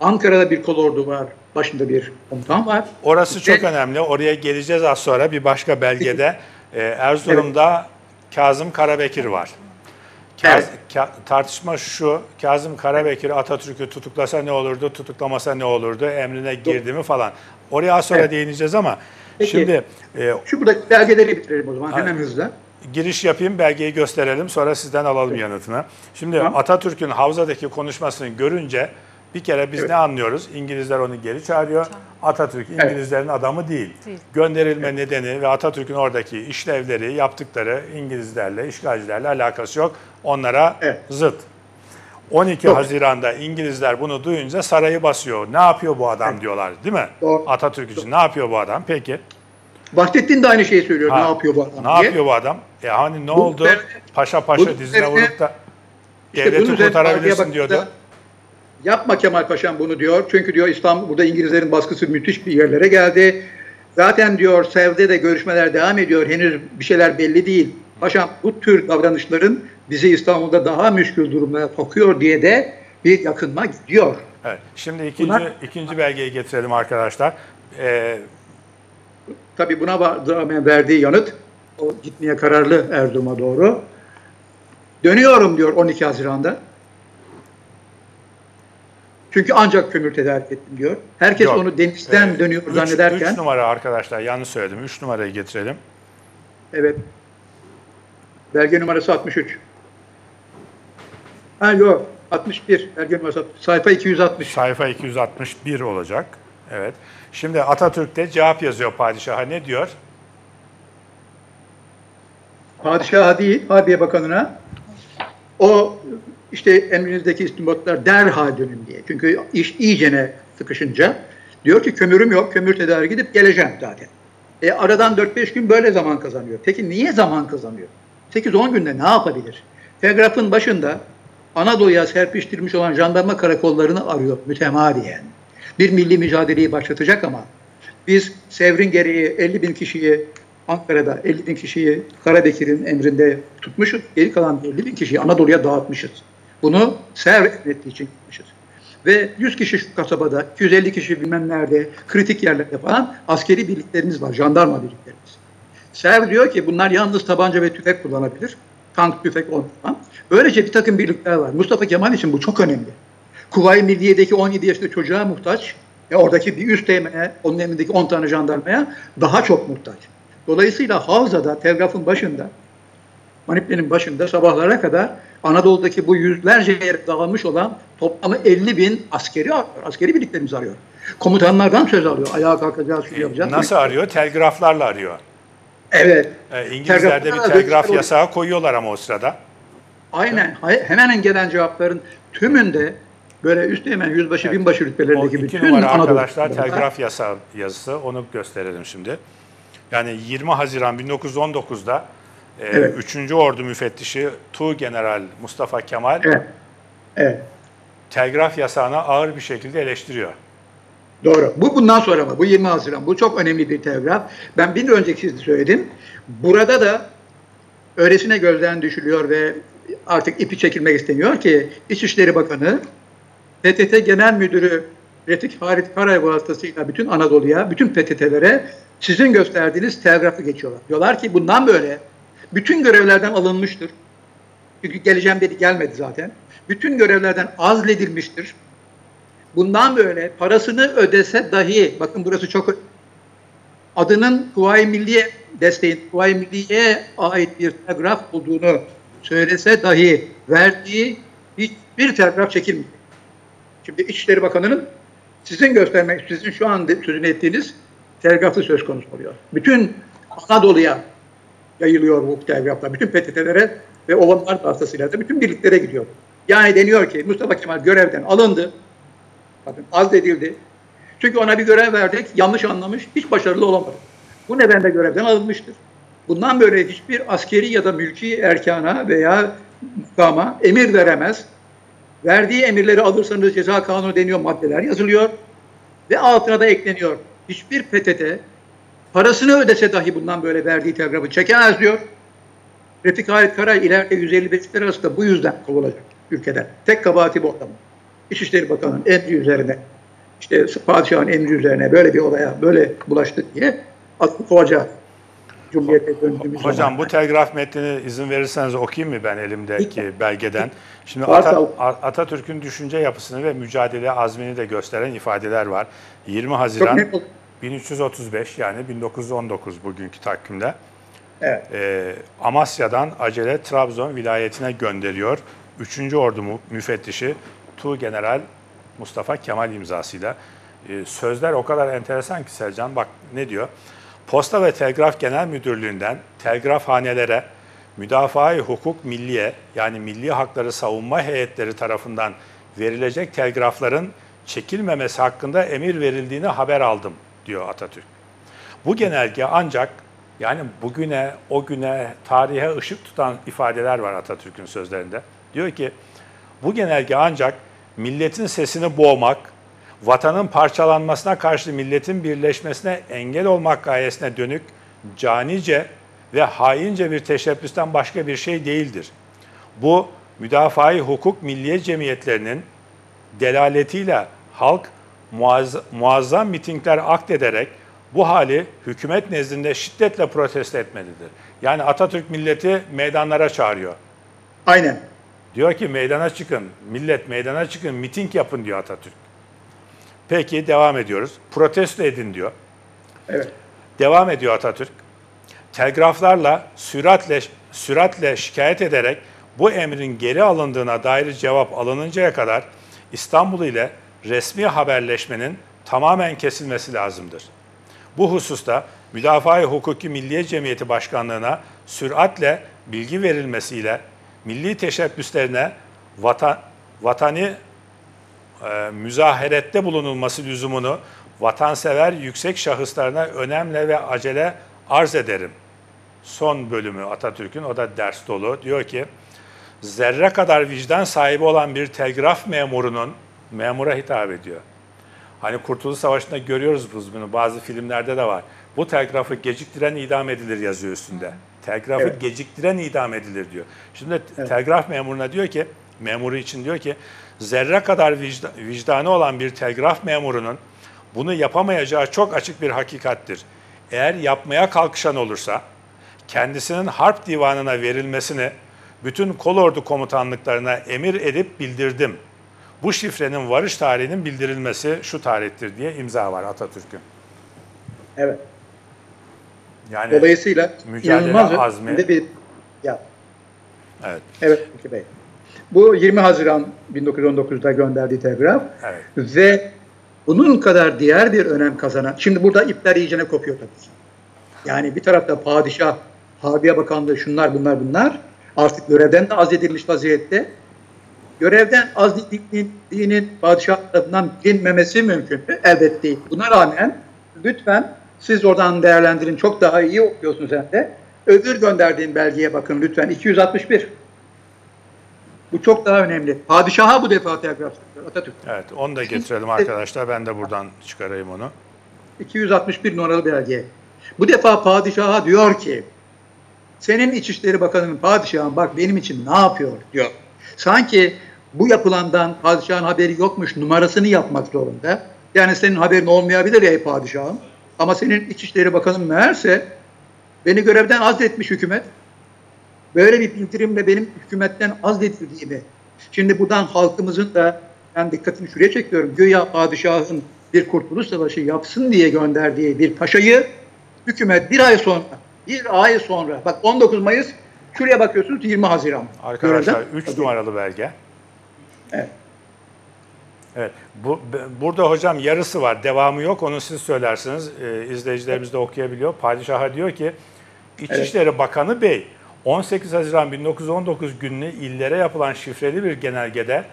Ankara'da bir kolordu var, başında bir komutan var. Orası işte, çok önemli. Oraya geleceğiz az sonra bir başka belgede. Erzurum'da evet. Kazım Karabekir var. Kaz, evet. ka, tartışma şu, Kazım Karabekir Atatürk'ü tutuklasa ne olurdu, tutuklamasa ne olurdu, emrine girdi mi falan. Oraya sonra evet. değineceğiz ama Peki. şimdi... E, şu buradaki belgeleri bitirelim o zaman, hemen hızla. Giriş yapayım, belgeyi gösterelim, sonra sizden alalım evet. yanıtını. Şimdi tamam. Atatürk'ün Havza'daki konuşmasını görünce bir kere biz evet. ne anlıyoruz? İngilizler onu geri çağırıyor. Tamam. Atatürk İngilizlerin evet. adamı değil. değil. Gönderilme evet. nedeni ve Atatürk'ün oradaki işlevleri, yaptıkları İngilizlerle, işgalcilerle alakası yok. Onlara evet. zıt. on iki Doğru. Haziran'da İngilizler bunu duyunca sarayı basıyor. Ne yapıyor bu adam evet. diyorlar değil mi? Doğru. Atatürk için Doğru. ne yapıyor bu adam? Peki. Vahdettin de aynı şeyi söylüyor. Ha, ne yapıyor bu adam? Ne diye? yapıyor bu adam? E hani ne bu oldu? Üzerine, paşa paşa dizine vurup da işte devleti kurtarabilirsin diyordu. Da, yapma Kemal Paşa'm bunu diyor. Çünkü diyor İstanbul, burada İngilizlerin baskısı müthiş bir yerlere geldi. Zaten diyor Sevr'de de görüşmeler devam ediyor. Henüz bir şeyler belli değil. Paşam bu tür davranışların bizi İstanbul'da daha müşkül durumlara sokuyor diye de bir yakınma gidiyor. Evet. Şimdi ikinci, buna, ikinci belgeyi getirelim arkadaşlar. Ee, Tabii buna rağmen verdiği yanıt, o gitmeye kararlı Erzurum'a doğru. Dönüyorum diyor on iki Haziran'da. Çünkü ancak kömür tedarik ettim diyor. Herkes Yok. onu denizden ee, dönüyor üç, zannederken. Üç numara arkadaşlar, yanlış söyledim. Üç numarayı getirelim. Evet. Belge numarası altmış üç. Ha yok. altmış bir. Belge numarası altmış. Sayfa iki yüz altmış. Sayfa iki yüz altmış bir olacak. Evet. Şimdi Atatürk'te cevap yazıyor padişaha. Ne diyor? Padişaha değil, Harbiye Bakanı'na. O işte emrinizdeki istimbatlar derhal dönün diye. Çünkü iş iyicene sıkışınca diyor ki kömürüm yok, kömür tedariği gidip geleceğim zaten. E aradan dört beş gün böyle zaman kazanıyor. Peki niye zaman kazanıyor? sekiz on günde ne yapabilir? Telgrafın başında Anadolu'ya serpiştirmiş olan jandarma karakollarını arıyor mütemadiyen. Bir milli mücadeleyi başlatacak ama biz Sevr'in gereği elli bin kişiyi Ankara'da, elli bin kişiyi Karabekir'in emrinde tutmuşuz. Geri kalan elli bin kişiyi Anadolu'ya dağıtmışız. Bunu Sevr ettiği için gitmişiz. Ve yüz kişi şu kasabada, iki yüz elli kişi bilmem nerede, kritik yerlerde falan askeri birliklerimiz var, jandarma birliklerimiz. Sevr diyor ki bunlar yalnız tabanca ve tüfek kullanabilir. Tank, tüfek olmadan. Böylece bir takım birlikler var. Mustafa Kemal için bu çok önemli. Kuvayi Milliye'deki on yedi yaşında çocuğa muhtaç. E oradaki bir üst teğmene, onun emrindeki on tane jandarmaya daha çok muhtaç. Dolayısıyla Havza'da, telgrafın başında, manipülenin başında sabahlara kadar Anadolu'daki bu yüzlerce yere dağılmış olan toplamı elli bin askeri arıyor, askeri birliklerimizi arıyor. Komutanlardan söz alıyor. Ayağa kalkacağız, şunu yapacağız. Nasıl arıyor? Telgraflarla arıyor. Evet. E, İngilizlerde bir telgraf yasağı koyuyorlar ama o sırada. Aynen. Evet. Hemen gelen cevapların tümünde böyle üstü hemen yüzbaşı, evet. binbaşı rütbelerindeki o bütün Anadolu. Arkadaşlar telgraf yasağı yazısı, onu gösterelim şimdi. Yani yirmi Haziran bin dokuz yüz on dokuz'da evet. üçüncü Ordu Müfettişi Tuğ General Mustafa Kemal evet. Evet. telgraf yasağına ağır bir şekilde eleştiriyor. Doğru. Bu bundan sonra mı? Bu yirmi Haziran. Bu çok önemli bir telgraf. Ben bir önceki size söyledim. Burada da öylesine gözden düşülüyor ve artık ipi çekilmek isteniyor ki İçişleri Bakanı, P T T Genel Müdürü Refik Halit Karay vasıtasıyla bütün Anadolu'ya, bütün P T T'lere sizin gösterdiğiniz telgrafı geçiyorlar. Diyorlar ki bundan böyle bütün görevlerden alınmıştır. Çünkü geleceğim dedi, gelmedi zaten. Bütün görevlerden azledilmiştir. Bundan böyle parasını ödese dahi, bakın burası çok, adının Kuvayi Milliye desteği, Kuvayi Milliye'ye ait bir telgraf olduğunu söylese dahi verdiği hiçbir telgraf çekilmiyor. Şimdi İçişleri Bakanı'nın sizin göstermek, sizin şu an sözünü ettiğiniz telgraflı söz konusu oluyor. Bütün Anadolu'ya yayılıyor bu telgraflar. Bütün P T T'lere ve olanlar vasıtasıyla da bütün birliklere gidiyor. Yani deniyor ki Mustafa Kemal görevden alındı. Bakın azledildi. Çünkü ona bir görev verdik. Yanlış anlamış. Hiç başarılı olamadı. Bu nedenle görevden alınmıştır. Bundan böyle hiçbir askeri ya da mülki erkana veya mukama emir veremez. Verdiği emirleri alırsanız ceza kanunu deniyor maddeler yazılıyor. Ve altına da ekleniyor. Hiçbir P T T parasını ödese dahi bundan böyle verdiği telgrafı çekemez diyor. Refik Halit Karay ileride yüz elli beşler arasında bu yüzden kovulacak ülkeden. Tek kabahati bu adamın. İçişleri Bakanı'nın emri üzerine, işte padişahın emri üzerine böyle bir olaya böyle bulaştı diye atıp kovacak. Cumhuriyete döndüğümüz Hocam zaman. Bu telgraf metnini izin verirseniz okuyayım mı ben elimdeki belgeden? Şimdi At- Atatürk'ün düşünce yapısını ve mücadele azmini de gösteren ifadeler var. yirmi Haziran bin üç yüz otuz beş yani bin dokuz yüz on dokuz bugünkü takvimde evet. e, Amasya'dan acele Trabzon vilayetine gönderiyor. üçüncü Ordu Müfettişi Tuğ General Mustafa Kemal imzasıyla. E, sözler o kadar enteresan ki Selcan, bak ne diyor? Posta ve Telgraf Genel Müdürlüğü'nden telgrafhanelere, Müdafaa-i Hukuk Milliye yani milli hakları savunma heyetleri tarafından verilecek telgrafların çekilmemesi hakkında emir verildiğini haber aldım diyor Atatürk. Bu genelge ancak yani bugüne, o güne, tarihe ışık tutan ifadeler var Atatürk'ün sözlerinde. Diyor ki bu genelge ancak milletin sesini boğmak, vatanın parçalanmasına karşı milletin birleşmesine engel olmak gayesine dönük canice ve haince bir teşebbüsten başka bir şey değildir. Bu Müdafaa-i Hukuk Milliye Cemiyetlerinin delaletiyle halk muazzam mitingler akdederek bu hali hükümet nezdinde şiddetle protesto etmelidir. Yani Atatürk milleti meydanlara çağırıyor. Aynen. Diyor ki meydana çıkın, millet meydana çıkın, miting yapın diyor Atatürk. Peki devam ediyoruz. Protesto edin diyor. Evet. Devam ediyor Atatürk. Telgraflarla süratle süratle şikayet ederek bu emrin geri alındığına dair cevap alınıncaya kadar İstanbul ile resmi haberleşmenin tamamen kesilmesi lazımdır. Bu hususta Müdafaa-i Hukuk Milliye Cemiyeti Başkanlığı'na süratle bilgi verilmesiyle milli teşebbüslerine vatan, vatani e, müzaherette bulunulması lüzumunu vatansever yüksek şahıslarına önemle ve acele arz ederim. Son bölümü Atatürk'ün, o da ders dolu. Diyor ki, zerre kadar vicdan sahibi olan bir telgraf memurunun, memura hitap ediyor. Hani Kurtuluş Savaşı'nda görüyoruz biz bunu, bazı filmlerde de var. Bu telgrafı geciktiren idam edilir yazıyor üstünde. Telgrafı evet. geciktiren idam edilir diyor. Şimdi evet. telgraf memuruna diyor ki, memuru için diyor ki, zerre kadar vicdan, vicdanı olan bir telgraf memurunun bunu yapamayacağı çok açık bir hakikattir. Eğer yapmaya kalkışan olursa, kendisinin harp divanına verilmesini bütün kolordu komutanlıklarına emir edip bildirdim. Bu şifrenin varış tarihinin bildirilmesi şu tarihtir diye imza var Atatürk'ün. Evet. Yani dolayısıyla inanılmaz azmi. Bir, ya. Evet. Evet. Bey. Bu yirmi Haziran bin dokuz yüz on dokuz'da gönderdiği telgraf evet. ve bunun kadar diğer bir önem kazanan, şimdi burada ipler iyicene kopuyor tabii ki. Yani bir tarafta padişah, Harbiye Bakanlığı, şunlar bunlar bunlar artık görevden de azledilmiş vaziyette. Görevden azledildiğinin padişah tarafından bilinmemesi mümkün mü? Elbette değil. Buna rağmen lütfen siz oradan değerlendirin. Çok daha iyi okuyorsunuz hem de. Öbür gönderdiğim belgeye bakın lütfen. iki yüz altmış bir. Bu çok daha önemli. Padişaha bu defa telgraf yapıyor Atatürk. Evet, onu da getirelim arkadaşlar. Ben de buradan çıkarayım onu. iki yüz altmış bir numaralı belge. Bu defa padişaha diyor ki, senin İçişleri Bakanı'nın padişahın bak benim için ne yapıyor diyor. Sanki bu yapılandan padişahın haberi yokmuş numarasını yapmak zorunda. Yani senin haberin olmayabilir ey padişahım. Ama senin İçişleri Bakanı'nın meğerse beni görevden azletmiş hükümet. Böyle bir bildirimle benim hükümetten azledildiğimi. Şimdi buradan halkımızın da ben dikkatimi şuraya çekiyorum. Güya padişahın bir kurtuluş savaşı yapsın diye gönderdiği bir paşayı hükümet bir ay sonra, bir ay sonra bak on dokuz Mayıs şuraya bakıyorsunuz yirmi Haziran. Arkadaşlar üç numaralı belge. Evet. Evet. Bu, burada hocam yarısı var. Devamı yok. Onu siz söylersiniz. Ee, izleyicilerimiz de okuyabiliyor. Padişah'a diyor ki İçişleri evet. Bakanı Bey on sekiz Haziran bin dokuz yüz on dokuz gününü illere yapılan şifreli bir genelgede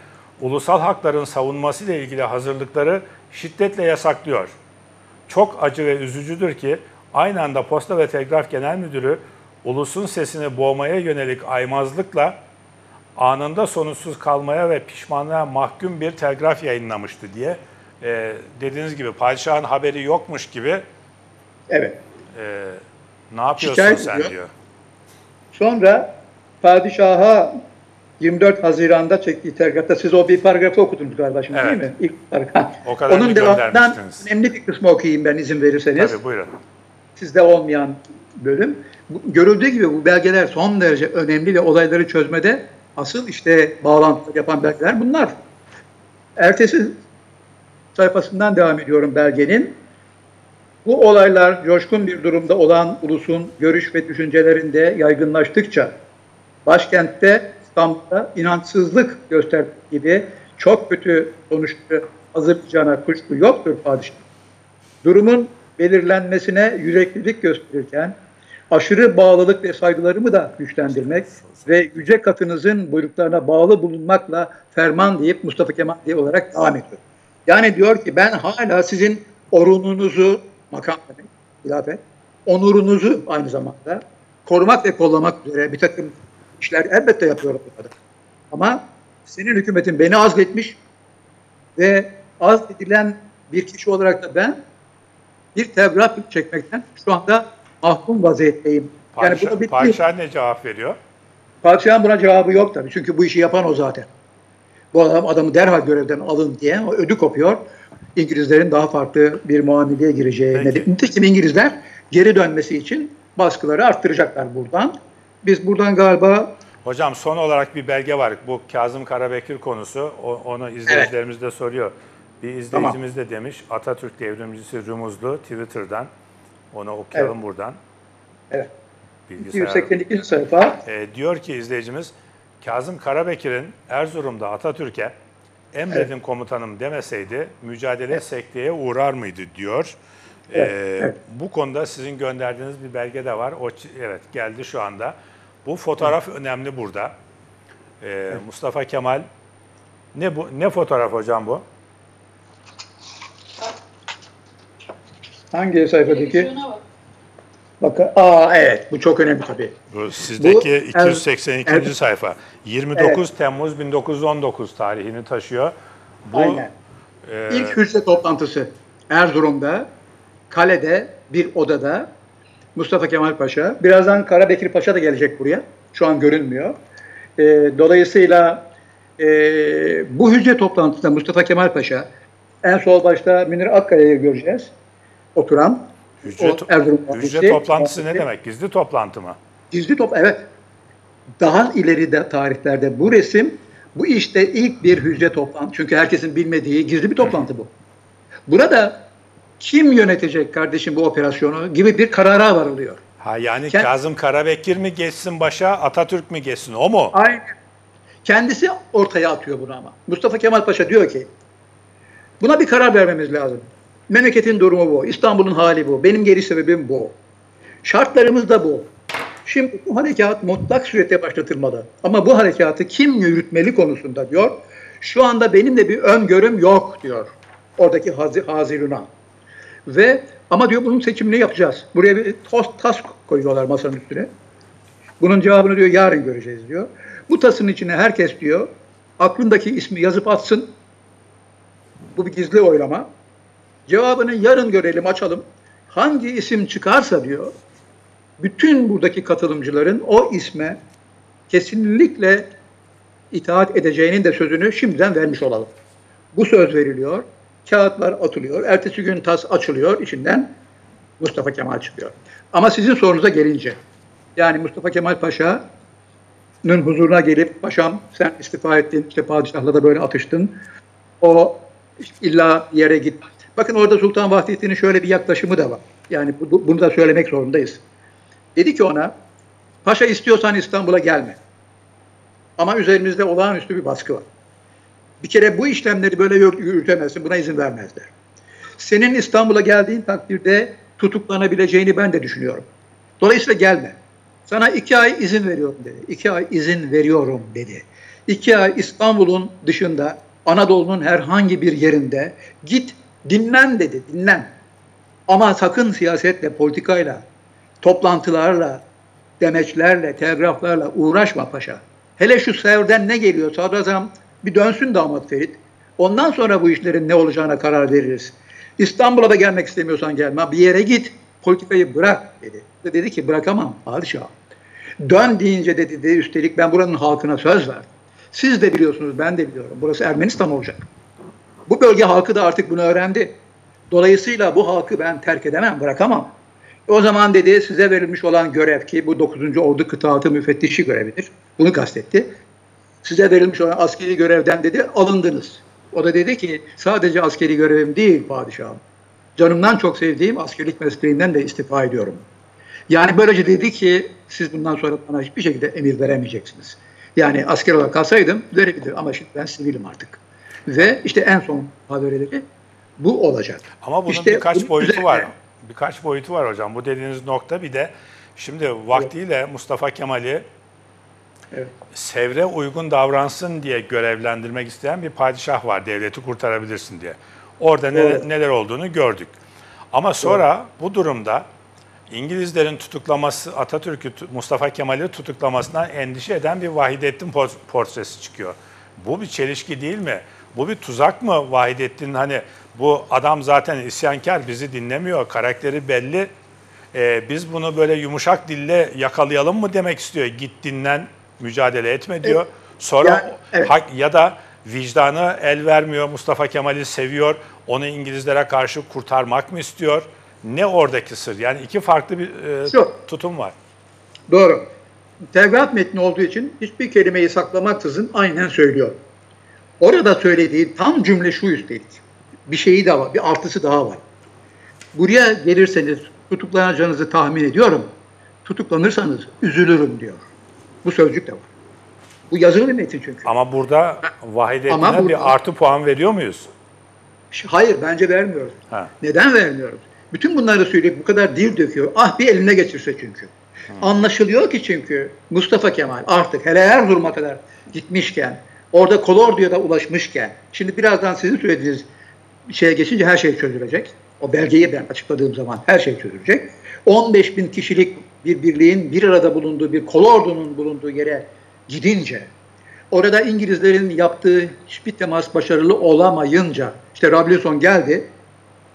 ulusal hakların savunması ile ilgili hazırlıkları şiddetle yasaklıyor. Çok acı ve üzücüdür ki aynı anda Posta ve Telgraf Genel Müdürü ulusun sesini boğmaya yönelik aymazlıkla anında sonuçsuz kalmaya ve pişmanlığa mahkum bir telgraf yayınlamıştı diye e, dediğiniz gibi padişahın haberi yokmuş gibi evet. e, ne yapıyorsun şikayet sen diyor. diyor. Sonra padişaha yirmi dört Haziran'da çektiği telgrafta siz o bir paragrafı okudunuz galiba şimdi evet. değil mi? İlk paragraf. O kadar onun devamından önemli bir kısmı okuyayım ben izin verirseniz. Tabii buyurun. Sizde olmayan bölüm. Görüldüğü gibi bu belgeler son derece önemli ve olayları çözmede asıl işte bağlantı yapan belgeler bunlar. Ertesi sayfasından devam ediyorum belgenin. Bu olaylar coşkun bir durumda olan ulusun görüş ve düşüncelerinde yaygınlaştıkça başkentte İstanbul'da inançsızlık gösterdiği gibi çok kötü sonuçlu hazırlayacağına kuşku yoktur padişah. Durumun belirlenmesine yüreklilik gösterirken aşırı bağlılık ve saygılarımı da güçlendirmek ve yüce katınızın buyruklarına bağlı bulunmakla ferman deyip Mustafa Kemal diye olarak devam ediyor. Yani diyor ki ben hala sizin orununuzu, makam demek, hilafet, onurunuzu aynı zamanda korumak ve kollamak üzere bir takım işler elbette yapıyorum. Ama senin hükümetin beni azletmiş ve azledilen bir kişi olarak da ben bir telgraf çekmekten şu anda mahkum vaziyetteyim. Padişah, yani padişah ne cevap veriyor? Padişahın buna cevabı yok tabii. Çünkü bu işi yapan o zaten. bu adam, adamı derhal görevden alın diye ödü kopuyor. İngilizlerin daha farklı bir muameleye gireceği. Nitekim İngilizler geri dönmesi için baskıları arttıracaklar buradan. Biz buradan galiba... Hocam son olarak bir belge var. Bu Kazım Karabekir konusu. O, onu izleyicilerimiz evet. de soruyor. Bir izleyicimiz tamam. de demiş. Atatürk devrimcisi Rumuzlu Twitter'dan. Onu okuyalım evet. buradan. Evet. iki yüz seksen iki sayfa. E, diyor ki izleyicimiz, Kazım Karabekir'in Erzurum'da Atatürk'e emredin evet. komutanım demeseydi mücadele evet. sekteye uğrar mıydı diyor. Evet, ee, evet. Bu konuda sizin gönderdiğiniz bir belge de var. O, evet geldi şu anda. Bu fotoğraf evet. önemli burada. Ee, evet. Mustafa Kemal, ne bu? Ne fotoğraf hocam bu? Hangi sayfadaki? Bakın, aa evet bu çok önemli tabii. Bu sizdeki bu, iki yüz seksen ikinci Er- sayfa. yirmi dokuz evet. Temmuz bin dokuz yüz on dokuz tarihini taşıyor. Bu Aynen. E- İlk hücre toplantısı Erzurum'da, kalede, bir odada Mustafa Kemal Paşa. Birazdan Karabekir Paşa da gelecek buraya. Şu an görünmüyor. E- dolayısıyla e- bu hücre toplantısında Mustafa Kemal Paşa, en sol başta Münir Akkaya'yı göreceğiz oturan. Hücre, to hücre toplantısı ne demek? Gizli toplantı mı? Gizli toplantı, evet. Daha ileride tarihlerde bu resim, bu işte ilk bir hücre toplantı. Çünkü herkesin bilmediği gizli bir toplantı bu. Burada kim yönetecek kardeşim bu operasyonu gibi bir karara varılıyor. Ha yani Kend- Kazım Karabekir mi geçsin başa, Atatürk mü geçsin, o mu? Aynen. Kendisi ortaya atıyor bunu ama. Mustafa Kemal Paşa diyor ki, buna bir karar vermemiz lazım. Memleketin durumu bu. İstanbul'un hali bu. Benim geliş sebebim bu. Şartlarımız da bu. Şimdi bu harekat mutlak surette başlatılmalı. Ama bu harekatı kim yürütmeli konusunda diyor. Şu anda benim de bir öngörüm yok diyor. Oradaki Haziruna. Ve ama diyor bunun seçimini yapacağız. Buraya bir tost, tas koyuyorlar masanın üstüne. Bunun cevabını diyor yarın göreceğiz diyor. Bu tasın içine herkes diyor aklındaki ismi yazıp atsın. Bu bir gizli oylama. Cevabını yarın görelim, açalım. Hangi isim çıkarsa diyor, bütün buradaki katılımcıların o isme kesinlikle itaat edeceğinin de sözünü şimdiden vermiş olalım. Bu söz veriliyor, kağıtlar atılıyor, ertesi gün tas açılıyor, içinden Mustafa Kemal çıkıyor. Ama sizin sorunuza gelince, yani Mustafa Kemal Paşa'nın huzuruna gelip, paşam sen istifa ettin, işte padişahla da böyle atıştın, o illa yere git. Bakın orada Sultan Vahdettin'in şöyle bir yaklaşımı da var. Yani bu, bunu da söylemek zorundayız. Dedi ki ona, paşa istiyorsan İstanbul'a gelme. Ama üzerimizde olağanüstü bir baskı var. Bir kere bu işlemleri böyle yürütemezsin, buna izin vermezler. Senin İstanbul'a geldiğin takdirde tutuklanabileceğini ben de düşünüyorum. Dolayısıyla gelme. Sana iki ay izin veriyorum dedi. İki ay izin veriyorum dedi. İki ay İstanbul'un dışında, Anadolu'nun herhangi bir yerinde git, dinlen dedi, dinlen. Ama sakın siyasetle, politikayla, toplantılarla, demeçlerle, telgraflarla uğraşma paşa. Hele şu Sevr'den ne geliyor sadrazam, bir dönsün damat Ferit. Ondan sonra bu işlerin ne olacağına karar veririz. İstanbul'a da gelmek istemiyorsan gelme, bir yere git, politikayı bırak dedi. Dedi ki bırakamam padişahım. Dön deyince dedi, dedi üstelik ben buranın halkına söz verdim. Siz de biliyorsunuz, ben de biliyorum. Burası Ermenistan olacak. Bu bölge halkı da artık bunu öğrendi. Dolayısıyla bu halkı ben terk edemem, bırakamam. O zaman dedi size verilmiş olan görev, ki bu dokuzuncu Ordu Kıtaatı Müfettişi görevidir. Bunu kastetti. Size verilmiş olan askeri görevden dedi alındınız. O da dedi ki sadece askeri görevim değil padişahım. Canımdan çok sevdiğim askerlik mesleğinden de istifa ediyorum. Yani böylece dedi ki siz bundan sonra bana hiçbir şekilde emir veremeyeceksiniz. Yani asker olarak kalsaydım verebilirdim ama şimdi ben sivilim artık. Ve işte en son haberleri bu olacak. Ama bunun işte birkaç bunun boyutu üzerine... var. Birkaç boyutu var hocam. Bu dediğiniz nokta bir de şimdi vaktiyle evet. Mustafa Kemal'i evet. Sevr'e uygun davransın diye görevlendirmek isteyen bir padişah var. Devleti kurtarabilirsin diye. Orada evet. neler, neler olduğunu gördük. Ama sonra evet. bu durumda İngilizlerin tutuklaması, Atatürk'ü, Mustafa Kemal'i tutuklamasından endişe eden bir Vahdettin portresi çıkıyor. Bu bir çelişki değil mi? Bu bir tuzak mı Vahdettin? Hani bu adam zaten isyankar, bizi dinlemiyor, karakteri belli. Ee, biz bunu böyle yumuşak dille yakalayalım mı demek istiyor. Git dinlen, mücadele etme diyor. Sonra ya, evet. hak, ya da vicdanı el vermiyor, Mustafa Kemal'i seviyor, onu İngilizlere karşı kurtarmak mı istiyor? Ne oradaki sır? Yani iki farklı bir e, Şu, tutum var. Doğru. Tevrat metni olduğu için hiçbir kelimeyi saklamaksızın aynen söylüyor. Orada söylediği tam cümle şu üstelik. Bir şeyi daha var, bir artısı daha var. Buraya gelirseniz tutuklanacağınızı tahmin ediyorum. Tutuklanırsanız üzülürüm diyor. Bu sözcük de var. Bu yazılı bir metin çünkü. Ama burada Vahdettin'e bir artı puan veriyor muyuz? Hayır, bence vermiyoruz. Ha. Neden vermiyoruz? Bütün bunları söyleyip bu kadar dil döküyor. Ah bir eline geçirse çünkü. Ha. Anlaşılıyor ki çünkü Mustafa Kemal artık hele Erzurum'a kadar gitmişken, orada Kolordu'ya da ulaşmışken, şimdi birazdan sizin söylediğiniz şeye geçince her şey çözülecek. O belgeyi ben açıkladığım zaman her şey çözülecek. on beş bin kişilik bir birliğin bir arada bulunduğu bir Kolordu'nun bulunduğu yere gidince, orada İngilizlerin yaptığı hiçbir temas başarılı olamayınca, işte Robinson geldi,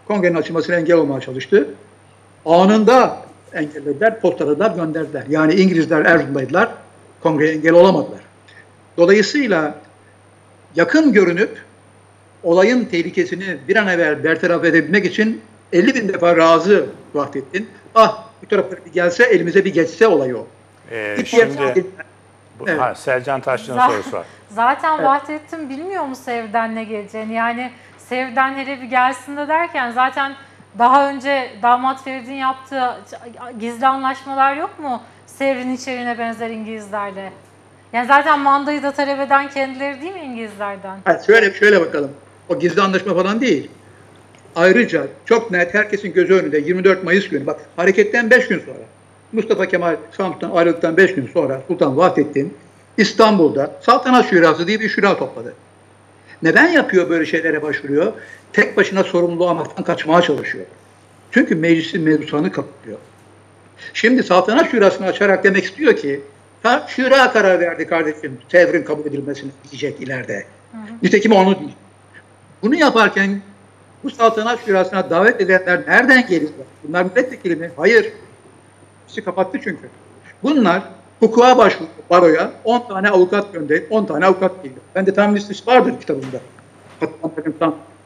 kongrenin açılmasına engel olmaya çalıştı. Anında engellediler, postaladılar, gönderdiler. Yani İngilizler Erzurum'daydılar, kongreye engel olamadılar. Dolayısıyla yakın görünüp olayın tehlikesini bir an evvel bertaraf edebilmek için elli bin defa razı Vahdettin. Ah bu tarafa bir gelse, elimize bir geçse olayı o. Ee, şimdi... Bu, evet. ha, Selcan Taşçı'nın sorusu var. Zaten evet. Vahdettin bilmiyor mu Sev'den ne geleceğini? Yani Sev'den hele bir gelsin de derken zaten daha önce damat Ferid'in yaptığı gizli anlaşmalar yok mu? Sevr'in içeriğine benzer İngilizlerle. Yani zaten mandayı da talep eden kendileri değil mi İngilizlerden? Evet, şöyle, şöyle bakalım. O gizli anlaşma falan değil. Ayrıca çok net herkesin gözü önünde yirmi dört Mayıs günü, bak hareketten beş gün sonra, Mustafa Kemal Samsun'dan ayrıldıktan beş gün sonra Sultan Vahdettin İstanbul'da Saltanat Şurası diye bir şura topladı. Neden yapıyor böyle şeylere başvuruyor? Tek başına sorumluluğu almaktan kaçmaya çalışıyor. Çünkü meclisin mevzuatını kapatıyor. Şimdi Saltanat Şurası'nı açarak demek istiyor ki ha, şura karar verdi kardeşim Sevr'in kabul edilmesini diyecek ileride. Hı hı. Nitekim onu değil. Bunu yaparken bu Saltanat Şurası'na davet edenler nereden geliyorlar? Bunlar milletvekili mi? Hayır. Kapattı çünkü. Bunlar hukuka başvurdu baroya. on tane avukat gönderip on tane avukat geliyor. Ben de tam listesi vardır kitabımda.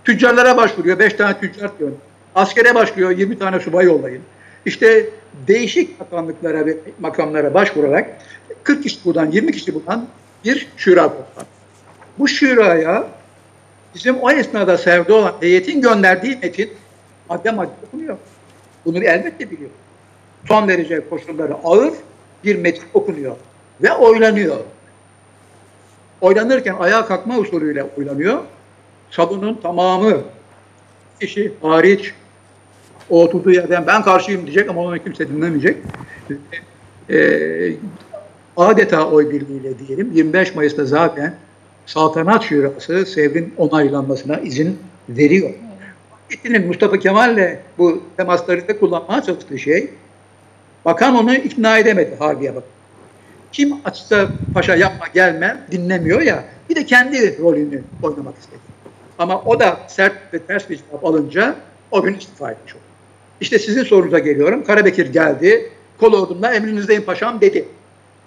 Tüccarlara başvuruyor. beş tane tüccar gönderip. Askere başvuruyor. yirmi tane subay yollayın. İşte değişik bakanlıklara ve makamlara başvurarak kırk kişi buradan yirmi kişi buradan bir şura toplandı. Bu şuraya bizim o esnada sevde olan heyetin gönderdiği metin madde madde okunuyor. Bunu elbette biliyor. Son derece koşulları ağır bir metin okunuyor ve oylanıyor. Oylanırken ayağa kalkma usulüyle oylanıyor. Salonun tamamı kişi hariç o oturduğu yerden ben karşıyım diyecek ama onu kimse dinlemeyecek. Ee, adeta oy birliğiyle diyelim yirmi beş Mayıs'ta zaten Saltanat Şurası Sevr'in onaylanmasına izin veriyor. Vahdettin'in Mustafa Kemal'le bu temasları da kullanmaya çalıştığı şey bakan onu ikna edemedi Harbiye Bakanlığı. Kim açsa paşa yapma gelme dinlemiyor ya, bir de kendi rolünü oynamak istedi. Ama o da sert ve ters bir cevap alınca o gün istifa etmiş oldu. İşte sizin sorunuza geliyorum. Karabekir geldi, Kolordu'mla emrinizdeyim paşam dedi.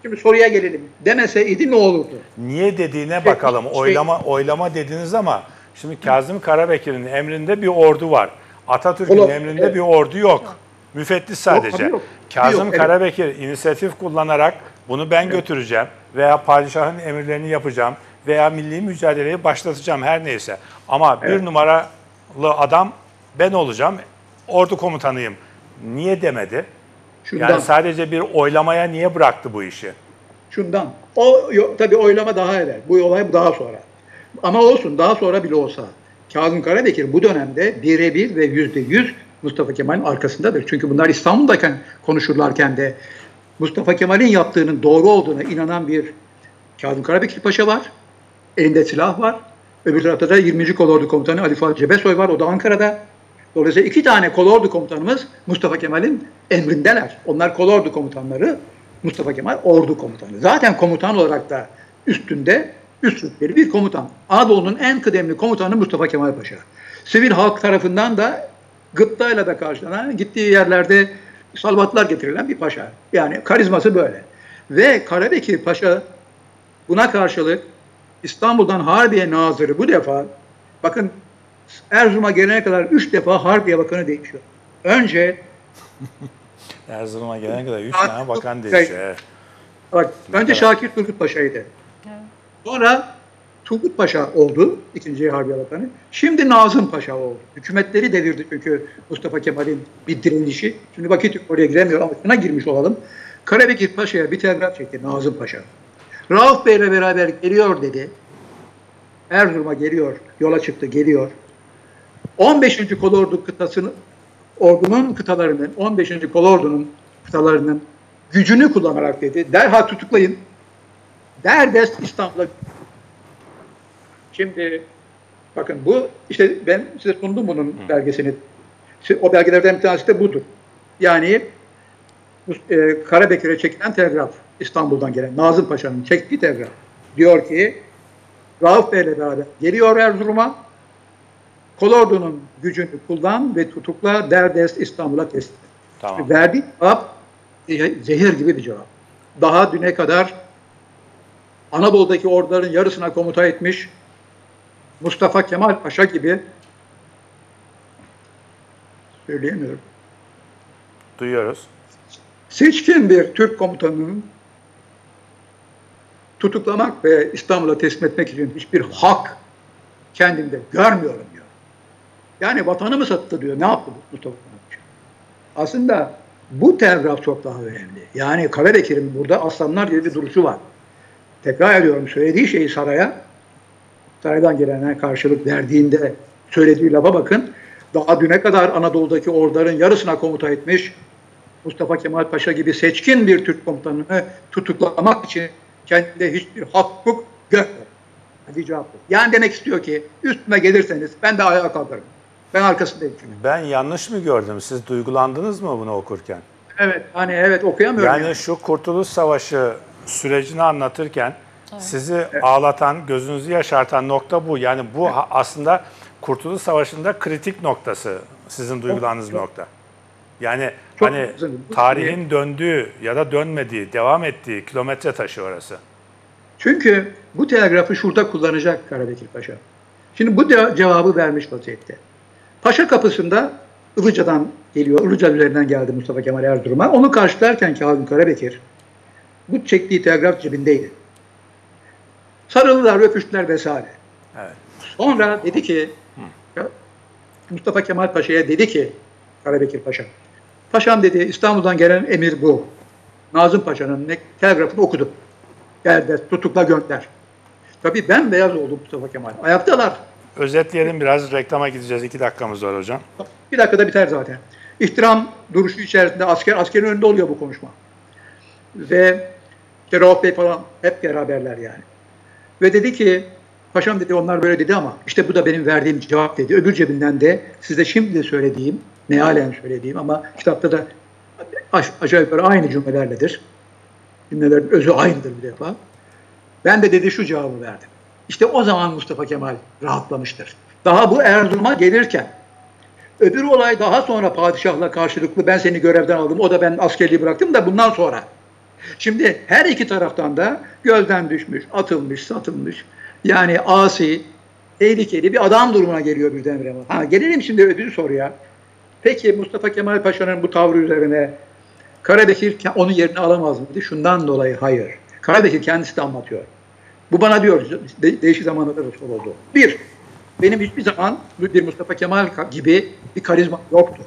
Şimdi soruya gelelim. Demeseydi ne olurdu? Niye dediğine bakalım. Şey, oylama oylama dediniz ama şimdi Kazım Karabekir'in emrinde bir ordu var. Atatürk'ün Kolordu, emrinde evet. bir ordu yok. Müfettiş sadece. Yok, yok. Kazım yok, Karabekir evet. inisiyatif kullanarak bunu ben evet. götüreceğim veya padişahın emirlerini yapacağım veya milli mücadeleyi başlatacağım her neyse. Ama evet. bir numaralı adam ben olacağım, ordu komutanıyım. Niye demedi? Şundan, yani sadece bir oylamaya niye bıraktı bu işi? Şundan. O tabii oylama daha evvel. Bu olay daha sonra. Ama olsun daha sonra bile olsa. Kazım Karabekir bu dönemde birebir ve yüzde yüz Mustafa Kemal'in arkasındadır. Çünkü bunlar İstanbul'dayken konuşurlarken de Mustafa Kemal'in yaptığının doğru olduğuna inanan bir Kazım Karabekir Paşa var. Elinde silah var. Öbür tarafta da yirminci Kolordu Komutanı Ali Fuat Cebesoy var. O da Ankara'da. Dolayısıyla iki tane Kolordu Komutanımız Mustafa Kemal'in emrindeler. Onlar Kolordu Komutanları. Mustafa Kemal Ordu Komutanı. Zaten komutan olarak da üstünde üst rütbeli bir komutan. Anadolu'nun en kıdemli komutanı Mustafa Kemal Paşa. Sivil halk tarafından da gıptayla da karşılanan, gittiği yerlerde salvatlar getirilen bir paşa. Yani karizması böyle. Ve Karabekir Paşa buna karşılık İstanbul'dan Harbiye Nazırı bu defa, bakın Erzurum'a gelene kadar üç defa Harbiye Bakanı değişiyor. Önce Erzurum'a gelene kadar üç tane bakan değişiyor. Bak, önce Şakir Turgut Paşa'ydı. Sonra Turgut Paşa oldu, ikinci Harbiye Bakanı. Şimdi Nazım Paşa oldu. Hükümetleri devirdi çünkü Mustafa Kemal'in bir direnişi. Şimdi vakit oraya giremiyor ama şuna girmiş olalım. Karabekir Paşa'ya bir telgraf çekti Nazım Paşa. Rauf Bey'le beraber geliyor dedi. Erzurum'a geliyor, yola çıktı, geliyor. on beşinci Kolordu kıtasının, ordunun kıtalarının, on beşinci Kolordu'nun kıtalarının gücünü kullanarak dedi. Derhal tutuklayın. Derdest İstanbul'a. Şimdi bakın bu, işte ben size sundum bunun belgesini. O belgelerden bir tanesi de budur. Yani e, Karabekir'e çekilen telgraf, İstanbul'dan gelen Nazım Paşa'nın çektiği telgraf. Diyor ki Rauf Bey'le beraber geliyor Erzurum'a, Kolordu'nun gücünü kullan ve tutukla, derdest İstanbul'a teslim. Tamam. Verdiği cevap zehir gibi bir cevap. Daha düne kadar Anadolu'daki orduların yarısına komuta etmiş Mustafa Kemal Paşa gibi, söyleyemiyorum. Duyuyoruz. Seçkin bir Türk komutanının tutuklamak ve İstanbul'a teslim etmek için hiçbir hak kendimde görmüyorum diyor. Yani vatanı mı sattı diyor. Ne yaptı Mustafa Kemal Paşa? Aslında bu telgraf çok daha önemli. Yani Karabekir'in burada aslanlar gibi bir duruşu var. Tekrar ediyorum, söylediği şeyi saraya, saraydan gelene karşılık verdiğinde söylediği lafa bakın. Daha düne kadar Anadolu'daki orduların yarısına komuta etmiş Mustafa Kemal Paşa gibi seçkin bir Türk komutanını tutuklamak için kendine hiçbir hakkuk görmüyor. Hadi cevap. Yani demek istiyor ki üstüme gelirseniz ben de ayağa kalkarım. Ben arkasındayım çünkü. Ben yanlış mı gördüm? Siz duygulandınız mı bunu okurken? Evet, hani evet okuyamıyorum. Yani, yani. Şu Kurtuluş Savaşı sürecini anlatırken evet. sizi evet. ağlatan, gözünüzü yaşartan nokta bu. Yani bu evet. aslında Kurtuluş Savaşı'nda kritik noktası, sizin duygulandığınız çok, nokta. Yani çok hani güzel. Tarihin döndüğü ya da dönmediği, devam ettiği kilometre taşı orası. Çünkü bu telgrafı şurada kullanacak Karabekir Paşa. Şimdi bu cevabı vermiş vaziyette. Paşa kapısında Ilıca'dan geliyor, Ilıca üzerinden geldi Mustafa Kemal Erzurum'a. Onu karşılarken Kazım Karabekir, bu çektiği telgraf cebindeydi. Sarıldılar, öpüştüler vesaire. Evet. Sonra dedi ki, Hı. Mustafa Kemal Paşa'ya dedi ki, Karabekir Paşa, Paşam dedi, İstanbul'dan gelen emir bu. Nazım Paşa'nın telgrafını okudum. Derdest, tutukla gönder. Tabii ben beyaz oldum Mustafa Kemal. Ayaktalar. Özetleyelim biraz, reklama gideceğiz. İki dakikamız var hocam. Bir dakikada biter zaten. İhtiram duruşu içerisinde asker, askerin önünde oluyor bu konuşma. Ve işte Rauf Bey falan hep beraberler yani. Ve dedi ki, Paşam dedi, onlar böyle dedi ama işte bu da benim verdiğim cevap dedi. Öbür cebinden de size şimdi de söylediğim, mealen söylediğim ama kitapta da aşağı yukarı aynı cümlelerledir. Cümlelerin özü aynıdır bir defa. Ben de dedi şu cevabı verdim. İşte o zaman Mustafa Kemal rahatlamıştır. Daha bu Erzurum'a gelirken. Öbür olay daha sonra padişahla karşılıklı, ben seni görevden aldım, o da ben askerliği bıraktım da bundan sonra. Şimdi her iki taraftan da gözden düşmüş, atılmış, satılmış. Yani asi, tehlikeli bir adam durumuna geliyor birdenbire. Ha, gelelim şimdi öbür soruya. Peki Mustafa Kemal Paşa'nın bu tavrı üzerine Karabekir onun yerini alamaz mıydı? Şundan dolayı hayır. Karabekir kendisi de anlatıyor. Bu bana diyor de, değişik zamanlarda Resul oldu. Bir, benim hiçbir zaman bir Mustafa Kemal gibi bir karizma yoktu.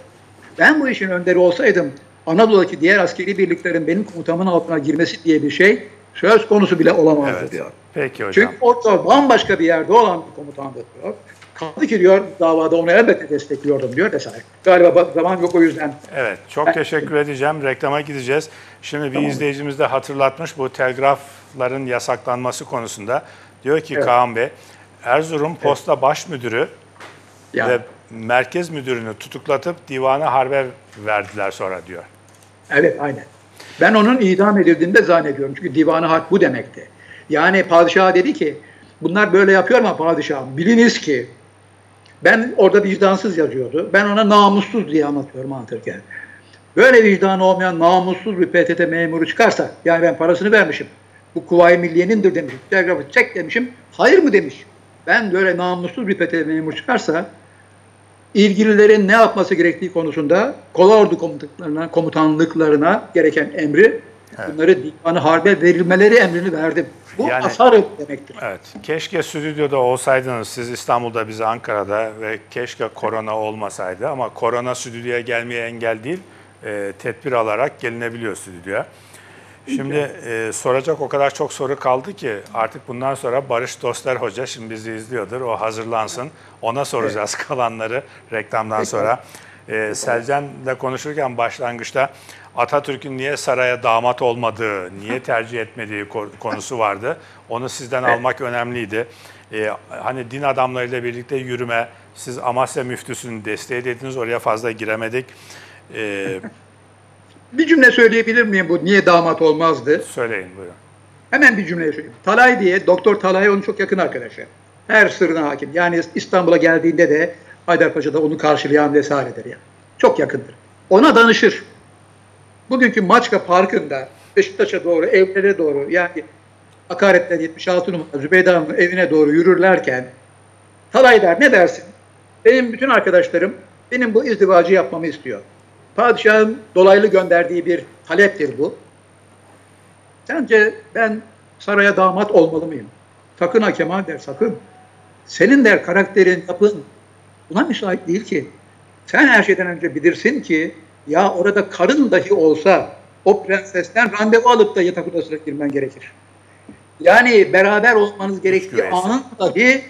Ben bu işin önderi olsaydım Anadolu'daki diğer askeri birliklerin benim komutamın altına girmesi diye bir şey söz konusu bile olamazdı evet. diyor. Peki hocam. Çünkü orada bambaşka bir yerde olan bir komutandı diyor. Kaldı ki diyor davada onu elbette destekliyordum diyor vesaire. Galiba zaman yok o yüzden. Evet, çok ben, teşekkür edeceğim. Reklama gideceğiz. Şimdi bir tamam. izleyicimiz de hatırlatmış bu telgrafların yasaklanması konusunda. Diyor ki evet. Kaan Bey, Erzurum Posta evet. Baş Müdürü yani. Ve Merkez Müdürünü tutuklatıp divana harbe verdiler sonra diyor. Evet, aynen. Ben onun idam edildiğini de zannediyorum. Çünkü divanı harp bu demekti. Yani padişah dedi ki, bunlar böyle yapıyor ama padişahım biliniz ki ben orada vicdansız yazıyordu. Ben ona namussuz diye anlatıyorum anlatırken. Böyle vicdanı olmayan namussuz bir P T T memuru çıkarsa, yani ben parasını vermişim, Bu Kuvayi Milliye'nindir demiş. Telgrafı çek demişim. Hayır mı demiş. Ben böyle namussuz bir P T T memuru çıkarsa ilgililerin ne yapması gerektiği konusunda Kolordu komutanlıklarına, komutanlıklarına gereken emri, evet, bunları divanı harbe verilmeleri emrini verdim. Bu yani, asarım demektir. Evet. Keşke stüdyoda olsaydınız. Siz İstanbul'da, biz Ankara'da ve keşke korona olmasaydı ama korona stüdyoya gelmeye engel değil. E, tedbir alarak gelinebiliyor stüdyoya. Şimdi e, soracak o kadar çok soru kaldı ki artık bundan sonra Barış Dostlar Hoca şimdi bizi izliyordur. O hazırlansın. Ona soracağız, evet, kalanları reklamdan, peki, sonra. E, Selcan'la konuşurken başlangıçta Atatürk'ün niye saraya damat olmadığı, niye tercih etmediği konusu vardı. Onu sizden, evet, almak önemliydi. E, hani din adamlarıyla birlikte yürüme, siz Amasya müftüsünün desteği dediniz, oraya fazla giremedik. Ee, bir cümle söyleyebilir miyim bu niye damat olmazdı? Söyleyin, buyurun. Hemen bir cümle söyleyeyim. Talay diye, Doktor Talay onun çok yakın arkadaşı. Her sırrına hakim. Yani İstanbul'a geldiğinde de Haydarpaşa'da onu karşılayan vesairedir yani. Çok yakındır. Ona danışır. Bugünkü Maçka Parkı'nda Beşiktaş'a doğru, evlere doğru, yani Hakaret'ten yetmiş altı numara Zübeyde Hanım'ın evine doğru yürürlerken Talay der, ne dersin? Benim bütün arkadaşlarım benim bu izdivacı yapmamı istiyor. Padişah'ın dolaylı gönderdiği bir taleptir bu. Sence ben saraya damat olmalı mıyım? Sakın ha Kemal der, sakın. Senin der karakterin, yapın buna müsait değil ki. Sen her şeyden önce bilirsin ki ya orada karın dahi olsa o prensesten randevu alıp da yatak odasına girmen gerekir. Yani beraber olmanız gerektiği anın dahi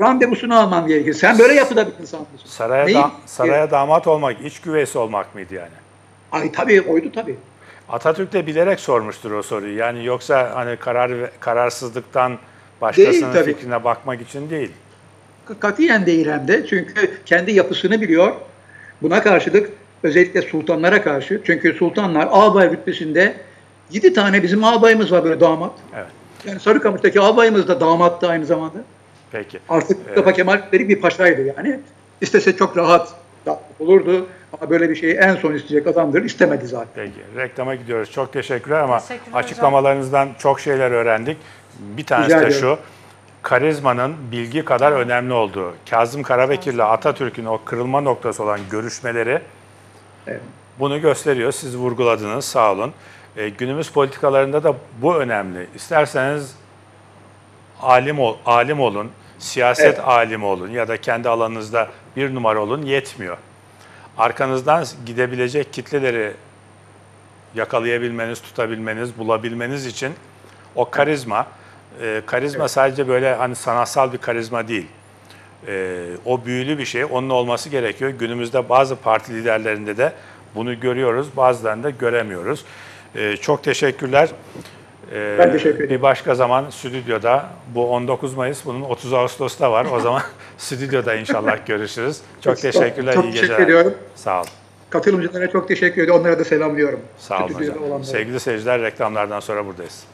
randevusunu almam gerekir. Sen böyle yapıda bir insansın. Saraya, da, saraya damat olmak, iç güveysi olmak mıydı yani? Ay tabii, oydu tabii. Atatürk de bilerek sormuştur o soruyu. Yani yoksa hani karar kararsızlıktan başkasının değil, fikrine bakmak için değil. Katiyen değil hem de. Çünkü kendi yapısını biliyor. Buna karşılık özellikle sultanlara karşı. Çünkü sultanlar ağabey rütbesinde yedi tane bizim ağabayımız var böyle damat. Evet. Yani Sarıkamış'taki ağabayımız da damattı aynı zamanda. Peki. Artık Mustafa Kemal Bey bir paşaydı yani. İstese çok rahat olurdu ama böyle bir şeyi en son isteyecek adamdır. İstemedi zaten. Peki. Reklama gidiyoruz. Çok teşekkürler ama teşekkürler açıklamalarınızdan hocam. Çok şeyler öğrendik. Bir tanesi Rica de ediyorum. şu. Karizmanın bilgi kadar önemli olduğu. Kazım Karabekir'le Atatürk'ün o kırılma noktası olan görüşmeleri, evet, bunu gösteriyor. Siz vurguladınız. Sağ olun. E, günümüz politikalarında da bu önemli. İsterseniz Alim, ol, alim olun, siyaset, evet, alimi olun ya da kendi alanınızda bir numara olun, yetmiyor. Arkanızdan gidebilecek kitleleri yakalayabilmeniz, tutabilmeniz, bulabilmeniz için o karizma, e, karizma evet, sadece böyle hani sanatsal bir karizma değil. E, o büyülü bir şey, onun olması gerekiyor. Günümüzde bazı parti liderlerinde de bunu görüyoruz, bazılarını da göremiyoruz. E, çok teşekkürler. Ben teşekkür ederim. Bir başka zaman stüdyoda, bu on dokuz Mayıs, bunun otuz Ağustos'ta var. O zaman stüdyoda inşallah görüşürüz. Çok teşekkürler, çok iyi geceler. Çok teşekkür ediyorum. Sağ olun. Katılımcılara çok teşekkür ediyorum. Onlara da selamlıyorum. Sağ olun hocam. Sevgili seyirciler, reklamlardan sonra buradayız.